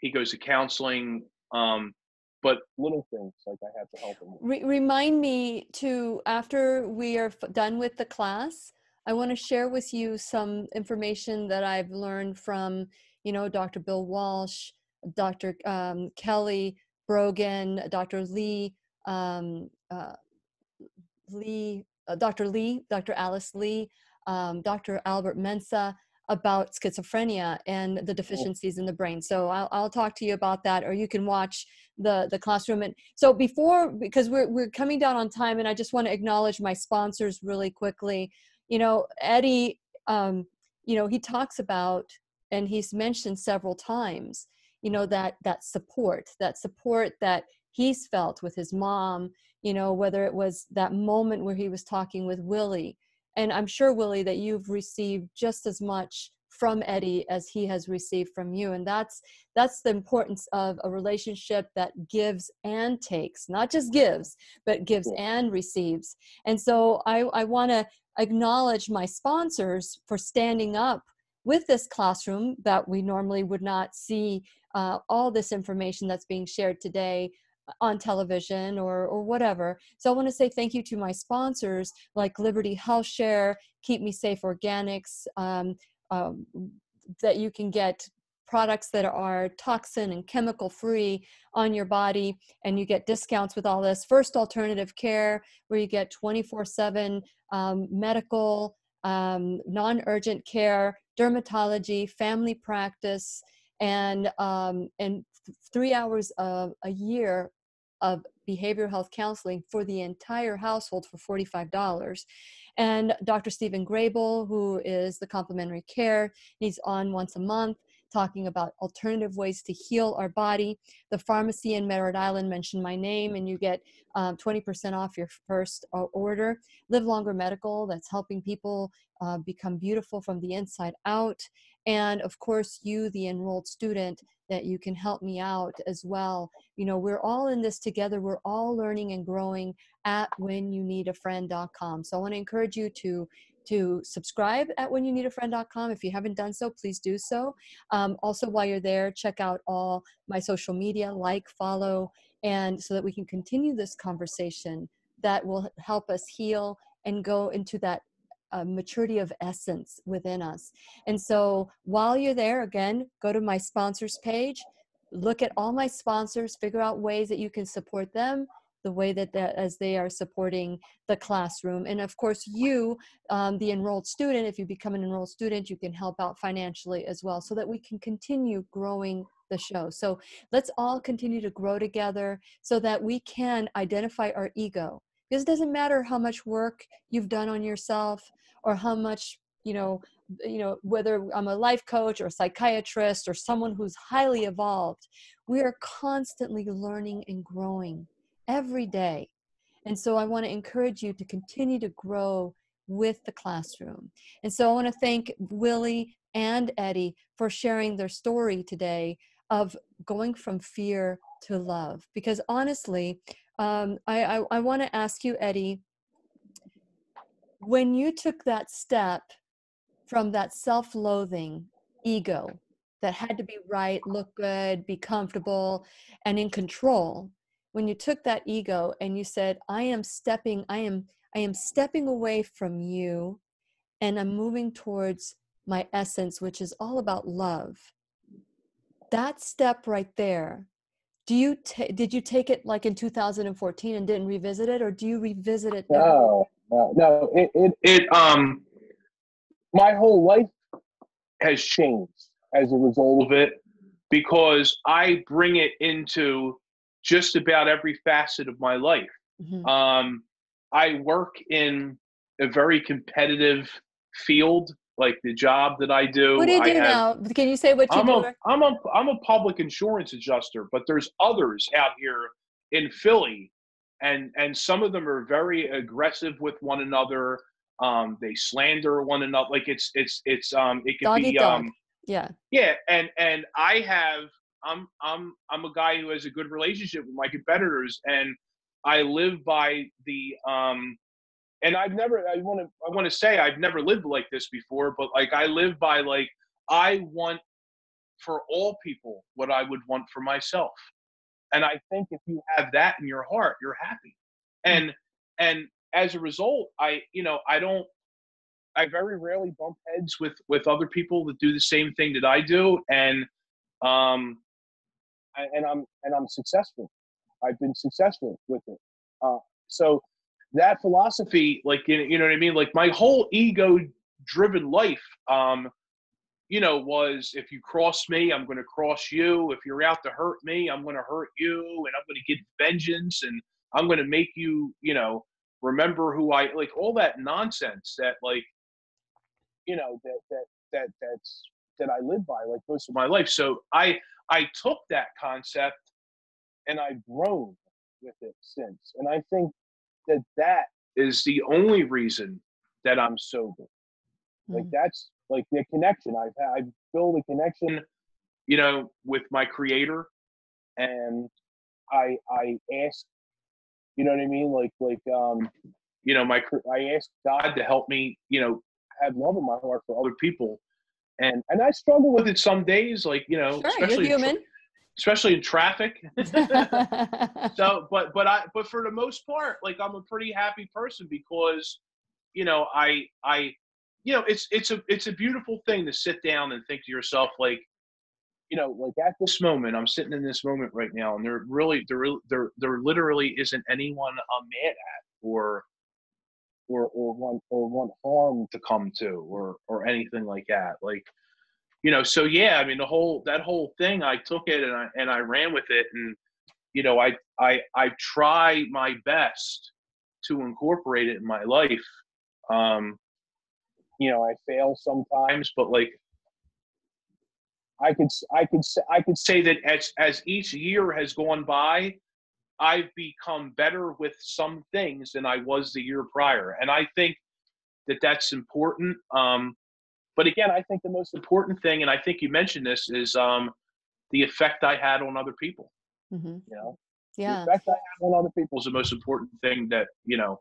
he goes to counseling. Um, but little things like I have to help him with. Remind me to, after we are done with the class, I want to share with you some information that I've learned from, you know, Doctor Bill Walsh, Doctor Um, Kelly Brogan, Doctor Lee, um, uh, Lee, uh, Doctor Lee, Doctor Alice Lee, um, Doctor Albert Mensah, about schizophrenia and the deficiencies in the brain. So I'll, I'll talk to you about that, or you can watch the, the classroom. And so before, because we're, we're coming down on time, and I just want to acknowledge my sponsors really quickly. You know, Eddie, um, you know, he talks about, and he's mentioned several times, you know, that, that support, that support that he's felt with his mom, you know, whether it was that moment where he was talking with Willie. And I'm sure, Willie, that you've received just as much from Eddie as he has received from you. And that's, that's the importance of a relationship that gives and takes, not just gives, but gives and receives. And so I, I want to acknowledge my sponsors for standing up with this classroom that we normally would not see uh, all this information that's being shared today on television or, or whatever. So I want to say thank you to my sponsors like Liberty HealthShare, Keep Me Safe Organics, um, um, that you can get products that are toxin and chemical free on your body, and you get discounts with all this. First Alternative Care, where you get twenty-four seven um, medical, um, non-urgent care, dermatology, family practice, and, um, and three hours of a year of behavioral health counseling for the entire household for forty-five dollars. And Doctor Stephen Grable, who is the complementary care, he's on once a month, talking about alternative ways to heal our body. The pharmacy in Merritt Island, mentioned my name, and you get um, twenty percent off your first order. Live Longer Medical, that's helping people uh, become beautiful from the inside out. And of course, you, the enrolled student, that you can help me out as well. You know, we're all in this together. We're all learning and growing at when you need a friend dot com. So I want to encourage you to to subscribe at when you need a friend dot com. If you haven't done so, please do so. Um, also, while you're there, check out all my social media, like, follow, and so that we can continue this conversation that will help us heal and go into that uh, maturity of essence within us. And so while you're there, again, go to my sponsors page, look at all my sponsors, figure out ways that you can support them, the way that, that as they are supporting the classroom. And of course, you, um, the enrolled student, if you become an enrolled student, you can help out financially as well, so that we can continue growing the show. So let's all continue to grow together so that we can identify our ego. Because it doesn't matter how much work you've done on yourself, or how much, you know, you know, whether I'm a life coach or a psychiatrist or someone who's highly evolved, we are constantly learning and growing every day. And so I want to encourage you to continue to grow with the classroom. And so I want to thank Willie and Eddie for sharing their story today of going from fear to love. Because honestly, um, I, I, I want to ask you, Eddie, when you took that step from that self-loathing ego that had to be right, look good, be comfortable, and in control, when you took that ego and you said, I am stepping, I am, I am stepping away from you, and I'm moving towards my essence, which is all about love. That step right there, do you, ta- did you take it like in two thousand fourteen and didn't revisit it, or do you revisit it? No, no, no, it, it, it, um, my whole life has changed as a result of it, because I bring it into just about every facet of my life. Mm-hmm. Um, I work in a very competitive field, like the job that I do. What do you do have, now? Can you say what you I'm do? A, I'm, a, I'm a public insurance adjuster, but there's others out here in Philly, and, and some of them are very aggressive with one another. Um, they slander one another. Like it's, it's, it's, um, it could be, dog. um, yeah, yeah. And, and I have, I'm, I'm, I'm a guy who has a good relationship with my competitors, and I live by the, um, and I've never, I want to, I want to say I've never lived like this before, but like, I live by like, I want for all people what I would want for myself. And I think if you have that in your heart, you're happy. And, mm-hmm. and, as a result, I, you know, I don't, I very rarely bump heads with, with other people that do the same thing that I do. And, um, I, and I'm, and I'm successful. I've been successful with it. Uh, so that philosophy, like, you know what I mean? Like my whole ego driven life, um, you know, was if you cross me, I'm going to cross you. If you're out to hurt me, I'm going to hurt you, and I'm going to get vengeance, and I'm going to make you, you know, remember who I, like all that nonsense that like, you know, that, that, that, that's, that I live by like most of my life. So I, I took that concept and I've grown with it since. And I think that that is the only reason that I'm sober. Mm-hmm. Like that's like the connection I've had. I've built a connection, you know, with my creator, and I, I asked, you know what I mean? Like, like, um, you know, my, I asked God to help me, you know, have love in my heart for other people. And, and I struggle with it some days, like, you know, sure, especially, you're human. In especially in traffic. So, but, but I, but for the most part, like I'm a pretty happy person because, you know, I, I, you know, it's, it's a, it's a beautiful thing to sit down and think to yourself, like, you know, like at this moment, I'm sitting in this moment right now, and there really, there, there, there literally isn't anyone I'm mad at, or, or, or want, or want harm to come to, or, or anything like that. Like, you know, so yeah, I mean, the whole, that whole thing, I took it and I, and I ran with it, and, you know, I, I, I try my best to incorporate it in my life. Um, you know, I fail sometimes, but like, I could, I could, I could say that as, as each year has gone by, I've become better with some things than I was the year prior. And I think that that's important. Um, but again, I think the most important thing, and I think you mentioned this, is um, the effect I had on other people. Mm-hmm. You know, yeah. The effect I had on other people is the most important thing that, you know,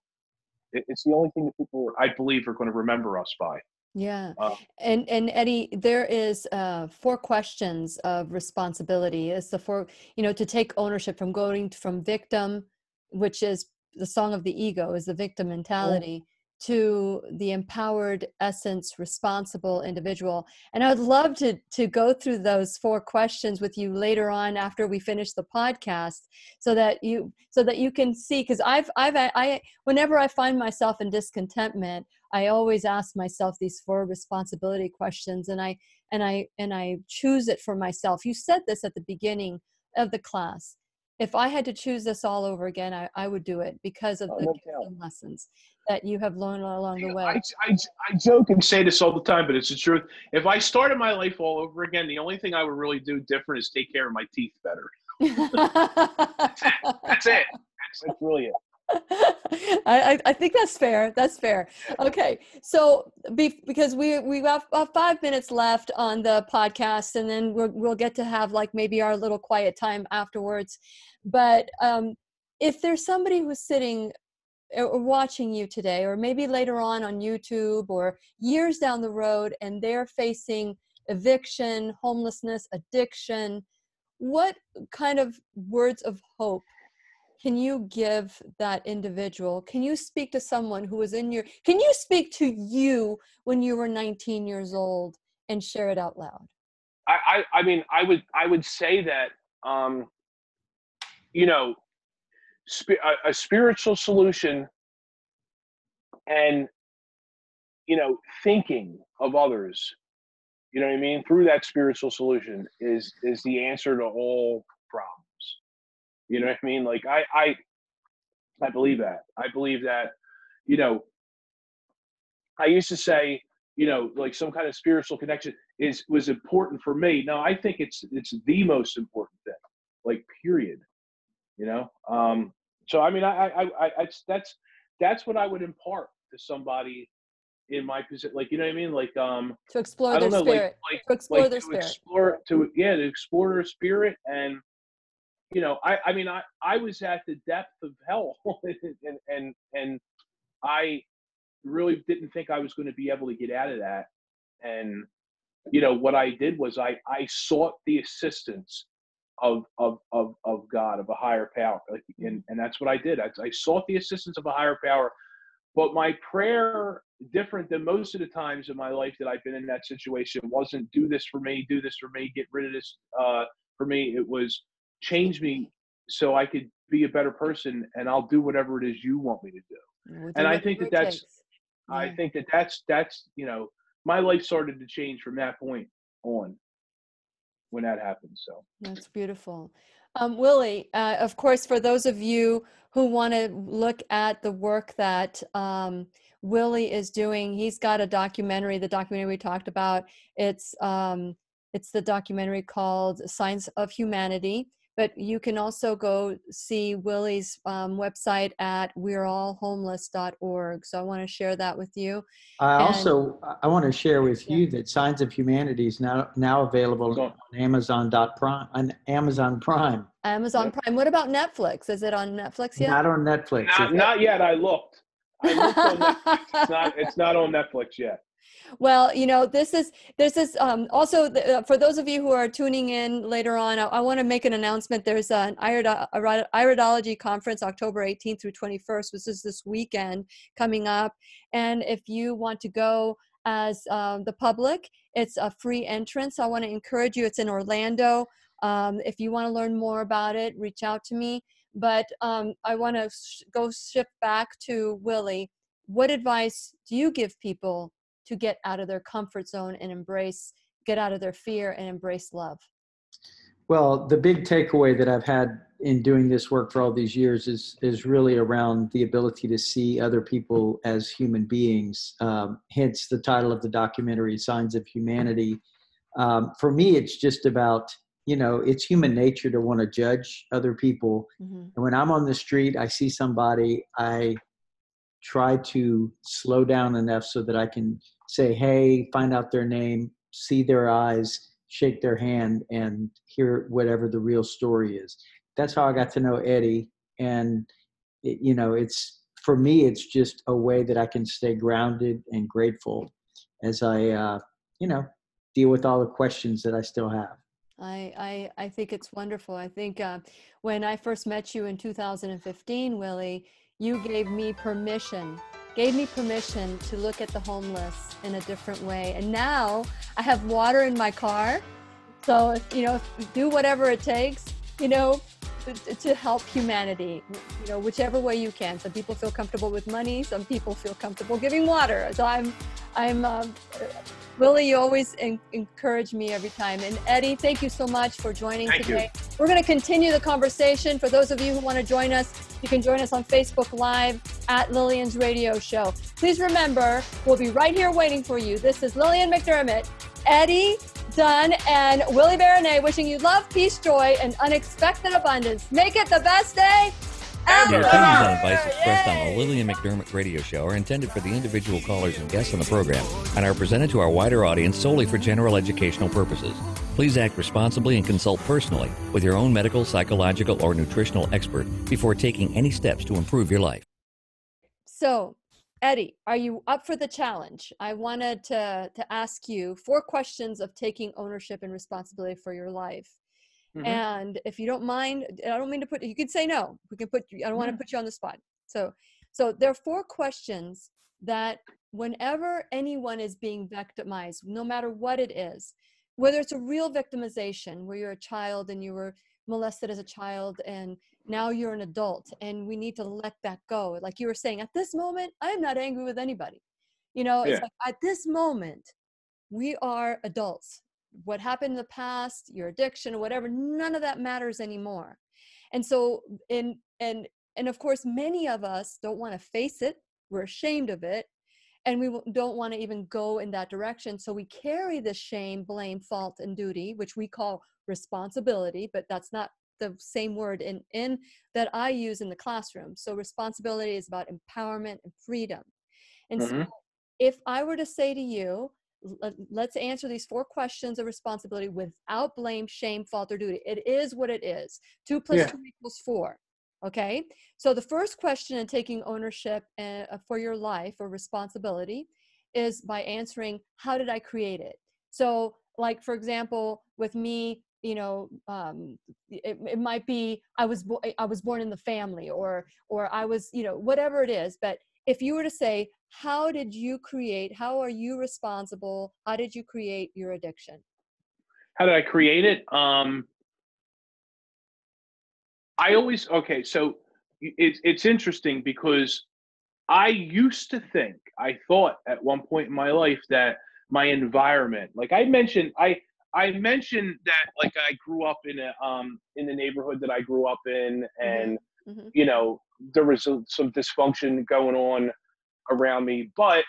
it, it's the only thing that people, I believe, are going to remember us by. Yeah. And, and Eddie, there is uh, four questions of responsibility. It's the four, you know, to take ownership from going from victim, which is the song of the ego, is the victim mentality, yeah, to the empowered essence, responsible individual. And I would love to, to go through those four questions with you later on after we finish the podcast, so that you, so that you can see, because I've, I've, I, I, whenever I find myself in discontentment, I always ask myself these four responsibility questions, and I, and I, and I choose it for myself. You said this at the beginning of the class. If I had to choose this all over again, I, I would do it because of oh, the no lessons that you have learned along the way. I, I, I joke and say this all the time, but it's the truth. If I started my life all over again, the only thing I would really do different is take care of my teeth better. That's it. That's it. That's really it. I, I think that's fair. That's fair. Okay. So be, because we, we have five minutes left on the podcast, and then we'll, we'll get to have like maybe our little quiet time afterwards. But um, if there's somebody who's sitting or watching you today, or maybe later on on YouTube or years down the road, and they're facing eviction, homelessness, addiction, what kind of words of hope can you give that individual? Can you speak to someone who was in your, can you speak to you when you were nineteen years old and share it out loud? I, I, I mean, I would, I would say that, um, you know, sp- a, a spiritual solution and, you know, thinking of others, you know what I mean? Through that spiritual solution is, is the answer to all problems. You know what I mean? Like I, I, I believe that. I believe that, you know, I used to say, you know, like some kind of spiritual connection is was important for me. Now I think it's it's the most important thing, like period. You know, um, so I mean, I, I, I, I that's that's what I would impart to somebody in my position. Like, you know what I mean? Like, um, to explore I don't their know, spirit, like, like, to explore like their to spirit, explore, to yeah, to explore their spirit, and you know, I, I mean, I, I was at the depth of hell, and and and I. really didn't think I was going to be able to get out of that. And, you know, what I did was I, I sought the assistance of, of, of, of God, of a higher power. Like, and, and that's what I did. I, I sought the assistance of a higher power, but my prayer, different than most of the times in my life that I've been in that situation, wasn't do this for me, do this for me, get rid of this uh, for me. It was change me so I could be a better person, and I'll do whatever it is you want me to do. We'll do and I think that that's, takes. Yeah. I think that that's, that's, you know, my life started to change from that point on when that happened. So that's beautiful. Um, Willie, uh, of course, for those of you who want to look at the work that um, Willie is doing, he's got a documentary, the documentary we talked about. It's, um, it's the documentary called Signs of Humanity. But you can also go see Willie's um, website at we're all homeless dot org. So I want to share that with you. I and, also, I want to share with yeah. you that Signs of Humanity is now, now available yeah. on Amazon Prime. On Amazon Prime. Amazon Prime. What about Netflix? Is it on Netflix yet? Not on Netflix. Not, not yet. I looked. I looked on Netflix. It's not, it's not on Netflix yet. Well, you know, this is, this is um, also the, uh, for those of you who are tuning in later on, I, I want to make an announcement. There's an irid- iridology conference, October eighteenth through twenty-first, which is this weekend coming up. And if you want to go as um, the public, it's a free entrance. I want to encourage you. It's in Orlando. Um, if you want to learn more about it, reach out to me. But um, I want to sh- go shift back to Willie. What advice do you give people to get out of their comfort zone and embrace, get out of their fear and embrace love? Well, the big takeaway that I've had in doing this work for all these years is is really around the ability to see other people as human beings, um, hence the title of the documentary, Signs of Humanity. Um, for me, it's just about, you know, it's human nature to want to judge other people. Mm-hmm. And when I'm on the street, I see somebody, I try to slow down enough so that I can say, hey, find out their name, see their eyes, shake their hand, and hear whatever the real story is. That's how I got to know Eddie. And, it, you know, it's for me, it's just a way that I can stay grounded and grateful as I, uh, you know, deal with all the questions that I still have. I, I, I think it's wonderful. I think uh, when I first met you in two thousand fifteen, Willie, you gave me permission, gave me permission to look at the homeless in a different way. And now I have water in my car. So, if, you know, do whatever it takes, you know, to, to help humanity, you know, whichever way you can. Some people feel comfortable with money. Some people feel comfortable giving water. So I'm, I'm, um, Willie, you always en- encourage me every time. And Eddie, thank you so much for joining thank today. You. We're going to continue the conversation. For those of you who want to join us, you can join us on Facebook Live at Lillian's Radio Show. Please remember, we'll be right here waiting for you. This is Lillian McDermott, Eddie Dunn, and Willie Baronet wishing you love, peace, joy, and unexpected abundance. Make it the best day ever. The opinions and advice expressed on the Lillian McDermott Radio Show are intended for the individual callers and guests on the program and are presented to our wider audience solely for general educational purposes. Please act responsibly and consult personally with your own medical, psychological, or nutritional expert before taking any steps to improve your life. So, Eddie, are you up for the challenge? I wanted to, to ask you four questions of taking ownership and responsibility for your life. Mm-hmm. And if you don't mind, I don't mean to put, you could say no. We can put, I don't want to put you on the spot. So, so there are four questions that whenever anyone is being victimized, no matter what it is, whether it's a real victimization where you're a child and you were molested as a child and now you're an adult and we need to let that go. Like you were saying, at this moment, I am not angry with anybody. You know, yeah. It's like at this moment, we are adults. What happened in the past, your addiction or whatever, none of that matters anymore. And so in, and And of course, many of us don't want to face it. We're ashamed of it. And we don't want to even go in that direction. So we carry the shame, blame, fault, and duty, which we call responsibility, but that's not the same word in, in that I use in the classroom. So responsibility is about empowerment and freedom. And mm-hmm. so if I were to say to you, let's answer these four questions of responsibility without blame, shame, fault, or duty. It is what it is. Two plus yeah. two equals four. Okay. So the first question in taking ownership for your life or responsibility is by answering, how did I create it? So like, for example, with me, you know, um, it, it might be, I was, bo- I was born in the family or, or I was, you know, whatever it is. But if you were to say, how did you create, how are you responsible? How did you create your addiction? How did I create it? Um, I always, okay, so it, it's interesting because I used to think, I thought at one point in my life that my environment, like I mentioned, I I mentioned that like I grew up in a um in the neighborhood that I grew up in, and mm-hmm. you know, there was some dysfunction going on around me, but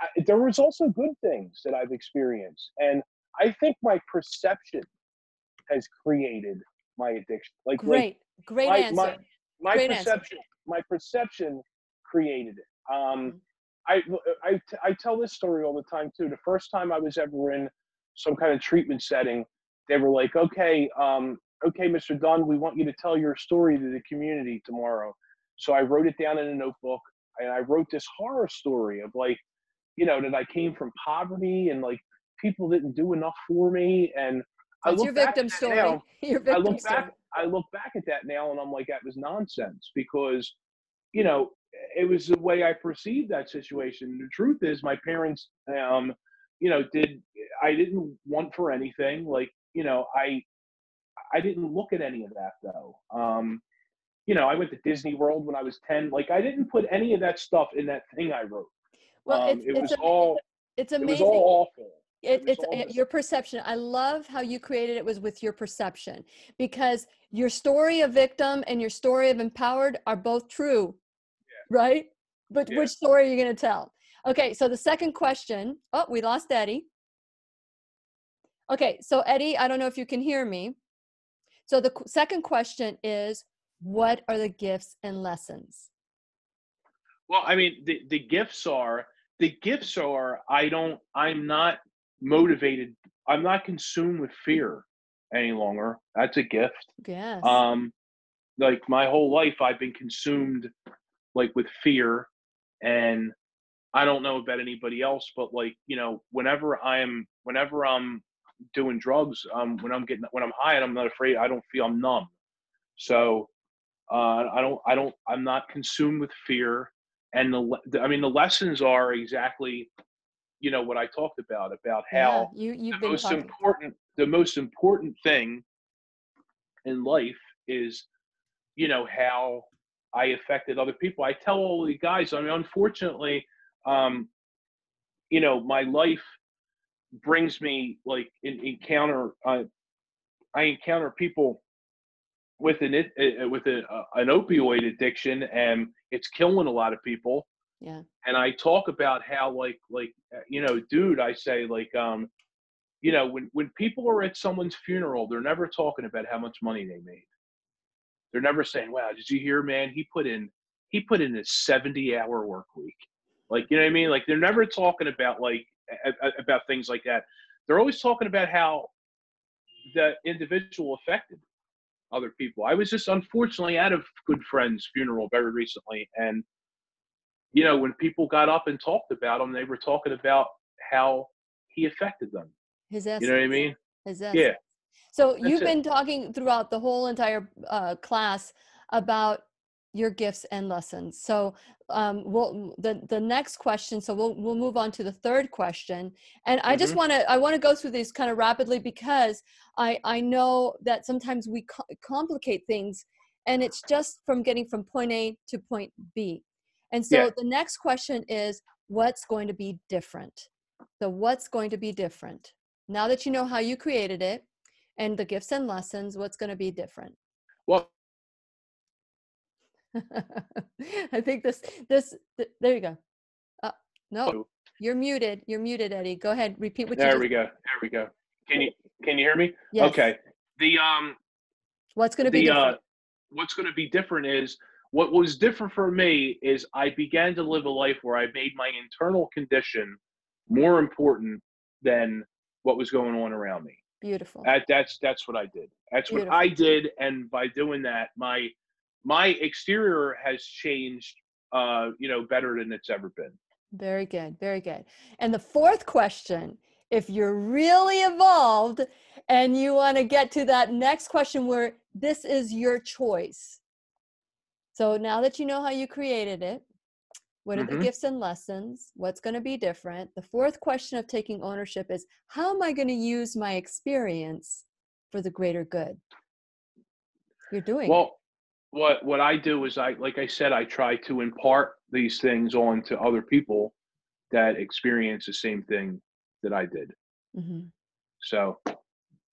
I, there was also good things that I've experienced, and I think my perception has created my addiction. Like great, like, great my, answer. My, my great perception, answer. my perception created it. Um, mm-hmm. I, I, I tell this story all the time too. The first time I was ever in some kind of treatment setting, they were like, okay, um, okay, Mister Dunn, we want you to tell your story to the community tomorrow. So I wrote it down in a notebook, and I wrote this horror story of like, you know, that I came from poverty and like people didn't do enough for me, and It's your victim story. Now, your victim I look story. back. I look back at that now, and I'm like, that was nonsense because, you know, it was the way I perceived that situation. The truth is, my parents, um, you know, did I didn't want for anything. Like, you know, I, I didn't look at any of that though. Um, you know, I went to Disney World when I was ten. Like, I didn't put any of that stuff in that thing I wrote. Well, um, it's, it was it's all. It's amazing. It was all awful. It, it's it, your perception. I love how you created it was with your perception, because your story of victim and your story of empowered are both true, yeah. right? But yeah. which story are you going to tell? Okay, so the second question. Oh, we lost Eddie. Okay, so Eddie, I don't know if you can hear me. So the second question is, what are the gifts and lessons? Well, I mean, the, the gifts are, the gifts are, I don't, I'm not, motivated. I'm not consumed with fear any longer. That's a gift. Yes. Um, like my whole life, I've been consumed like with fear, and I don't know about anybody else, but like, you know, whenever I'm, whenever I'm doing drugs, um, when I'm getting, when I'm high and I'm not afraid, I don't feel I'm numb. So, uh, I don't, I don't, I'm not consumed with fear. And the, the I mean, the lessons are exactly you know what I talked about, about how yeah, you, you've the most talking. important, the most important thing in life is, you know, how I affected other people. I tell all the guys, I mean, unfortunately, um, you know, my life brings me like in, encounter, uh, I encounter people with an, uh, with a, uh, an opioid addiction, and it's killing a lot of people. Yeah. And I talk about how like, like, you know, dude, I say like, um, you know, when, when people are at someone's funeral, they're never talking about how much money they made. They're never saying, wow, did you hear, man? He put in, he put in a seventy hour work week. Like, you know what I mean? Like they're never talking about like, a, a, about things like that. They're always talking about how the individual affected other people. I was just unfortunately at a good friend's funeral very recently. And, you know, when people got up and talked about him, they were talking about how he affected them. His essence. You know what I mean? His essence. Yeah. So That's you've it. been talking throughout the whole entire uh, class about your gifts and lessons. So um, we'll, the the next question. So we'll we'll move on to the third question. And I mm-hmm. just want to I want to go through these kind of rapidly because I I know that sometimes we co- complicate things, and it's just from getting from point A to point B. And so yeah. the next question is, what's going to be different? So what's going to be different? Now that you know how you created it and the gifts and lessons, what's going to be different? Well, I think this, this, th- there you go. Uh, no, you're muted. You're muted, Eddie. Go ahead. Repeat what you said. There we go. There we go. Can you, can you hear me? Yes. Okay. The, um, what's going to be, different? Uh, what's going to be different is what was different for me is I began to live a life where I made my internal condition more important than what was going on around me. Beautiful. That, that's, that's what I did. That's Beautiful. What I did. And by doing that, my, my exterior has changed, uh, you know, better than it's ever been. Very good. Very good. And the fourth question, if you're really evolved and you want to get to that next question where this is your choice. So now that you know how you created it, what are mm-hmm. the gifts and lessons? What's going to be different? The fourth question of taking ownership is, how am I going to use my experience for the greater good? You're doing well. It. What what I do is I like I said I try to impart these things on to other people that experience the same thing that I did. Mm-hmm. So, I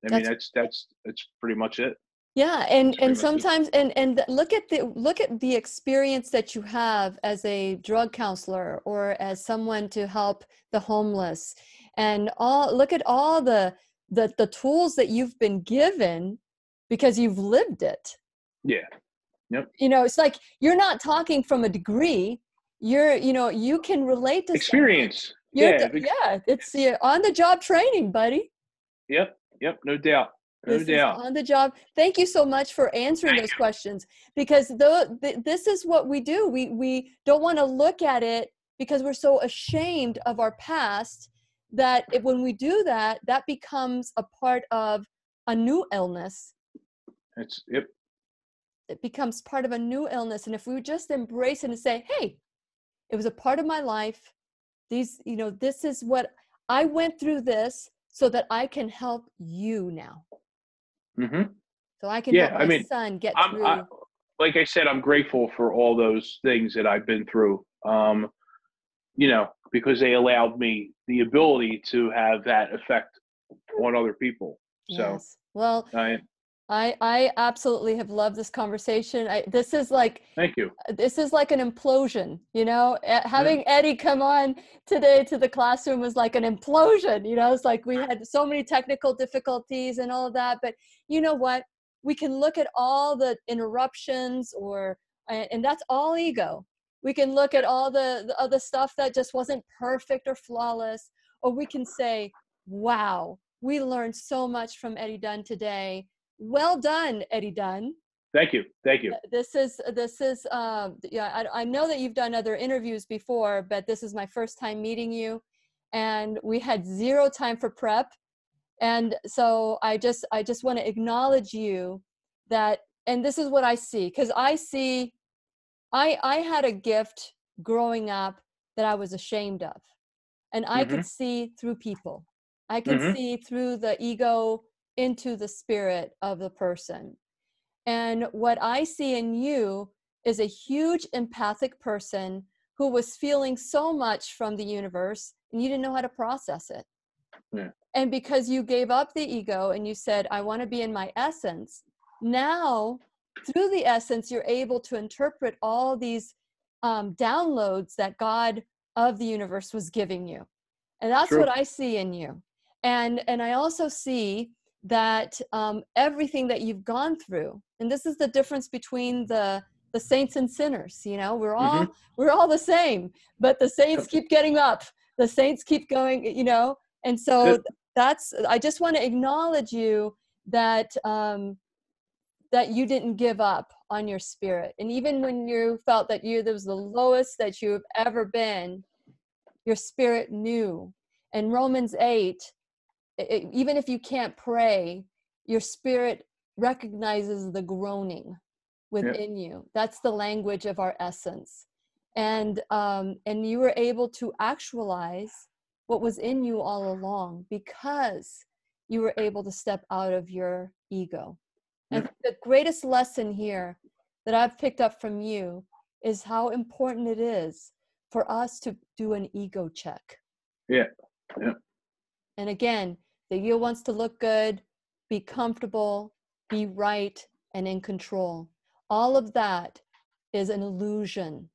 that's, mean that's that's that's pretty much it. Yeah, and and sometimes it. and and look at the look at the experience that you have as a drug counselor or as someone to help the homeless, and all look at all the the the tools that you've been given because you've lived it. Yeah. Yep. You know, it's like you're not talking from a degree. You're, you know, you can relate to experience. Yeah, de- yeah, it's yeah, on-the-job training, buddy. Yep, yep, no doubt, no this doubt. On the job. Thank you so much for answering Thank those you. questions, because the, the, this is what we do. We we don't want to look at it because we're so ashamed of our past that it, when we do that, that becomes a part of a new illness. That's yep. It becomes part of a new illness. And if we would just embrace it and say, hey, it was a part of my life. These, you know, this is what I went through this so that I can help you now. Mm-hmm. So I can yeah, help my I mean, son get I'm, through. I, like I said, I'm grateful for all those things that I've been through, um, you know, because they allowed me the ability to have that effect on other people. So, yes. well, I, I, I absolutely have loved this conversation. I, this is like, thank you. This is like an implosion, you know, having yeah. Eddie come on today to the classroom was like an implosion, you know, it's like we had so many technical difficulties and all of that, but you know what, we can look at all the interruptions or, and that's all ego. We can look at all the, the other stuff that just wasn't perfect or flawless, or we can say, wow, we learned so much from Eddie Dunn today. Well done, Eddie Dunn. Thank you. Thank you. This is, this is, um, yeah, I, I know that you've done other interviews before, but this is my first time meeting you, and we had zero time for prep. And so I just, I just want to acknowledge you that, and this is what I see. Cause I see, I, I had a gift growing up that I was ashamed of, and I mm-hmm. could see through people. I could mm-hmm. see through the ego into the spirit of the person. And what I see in you is a huge empathic person who was feeling so much from the universe and you didn't know how to process it. Yeah. And because you gave up the ego and you said, I want to be in my essence. Now, through the essence, you're able to interpret all these um, downloads that God of the universe was giving you. And that's True. What I see in you. And, and I also see that um, everything that you've gone through, and this is the difference between the the saints and sinners. You know, we're all mm-hmm. we're all the same, but the saints keep getting up, the saints keep going. You know, and so that's. I just want to acknowledge you that um, that you didn't give up on your spirit, and even when you felt that you that was the lowest that you've ever been, your spirit knew. And Romans eight. It, even if you can't pray, your spirit recognizes the groaning within yep. you. That's the language of our essence. And um, and you were able to actualize what was in you all along because you were able to step out of your ego. And yep. the greatest lesson here that I've picked up from you is how important it is for us to do an ego check. Yeah, yeah. And again, the ego wants to look good, be comfortable, be right, and in control. All of that is an illusion.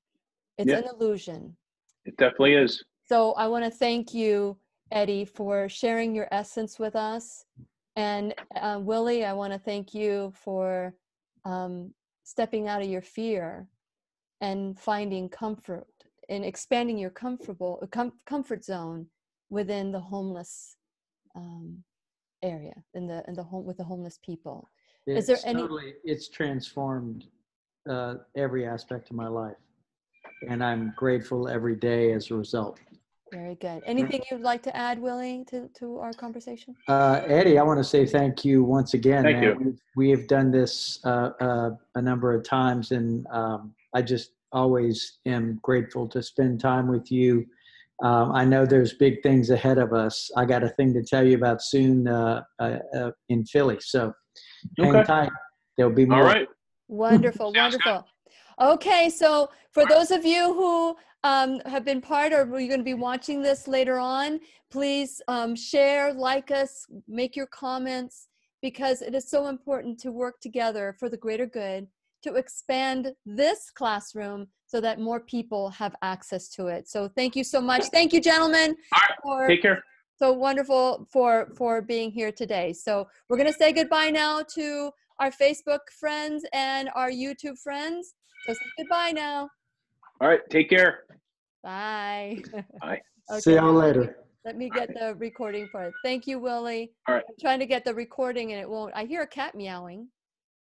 It's yes. an illusion. It definitely is. So I want to thank you, Eddie, for sharing your essence with us. And uh, Willie, I want to thank you for um, stepping out of your fear and finding comfort and expanding your comfortable com comfort zone within the homeless um, area, in the in the home with the homeless people. It's is there any? Totally, it's transformed uh, every aspect of my life, and I'm grateful every day as a result. Very good. Anything you'd like to add, Willie, to, to our conversation? Uh, Eddie, I want to say thank you once again. Thank man. you. We have done this uh, uh, a number of times, and um, I just always am grateful to spend time with you. Um, I know there's big things ahead of us. I got a thing to tell you about soon uh, uh, uh, in Philly, so okay. hang tight. There'll be more. All right. Wonderful, wonderful. Okay, so for those of you who um, have been part or you're going to be watching this later on, please um, share, like us, make your comments, because it is so important to work together for the greater good to expand this classroom so that more people have access to it. So thank you so much. Thank you, gentlemen. All right, for, take care. So wonderful for, for being here today. So we're going to say goodbye now to our Facebook friends and our YouTube friends. So say goodbye now. All right. Take care. Bye. Bye. Okay. See y'all later. Let me get the recording for it. Thank you, Willie. All right. I'm trying to get the recording and it won't. I hear a cat meowing.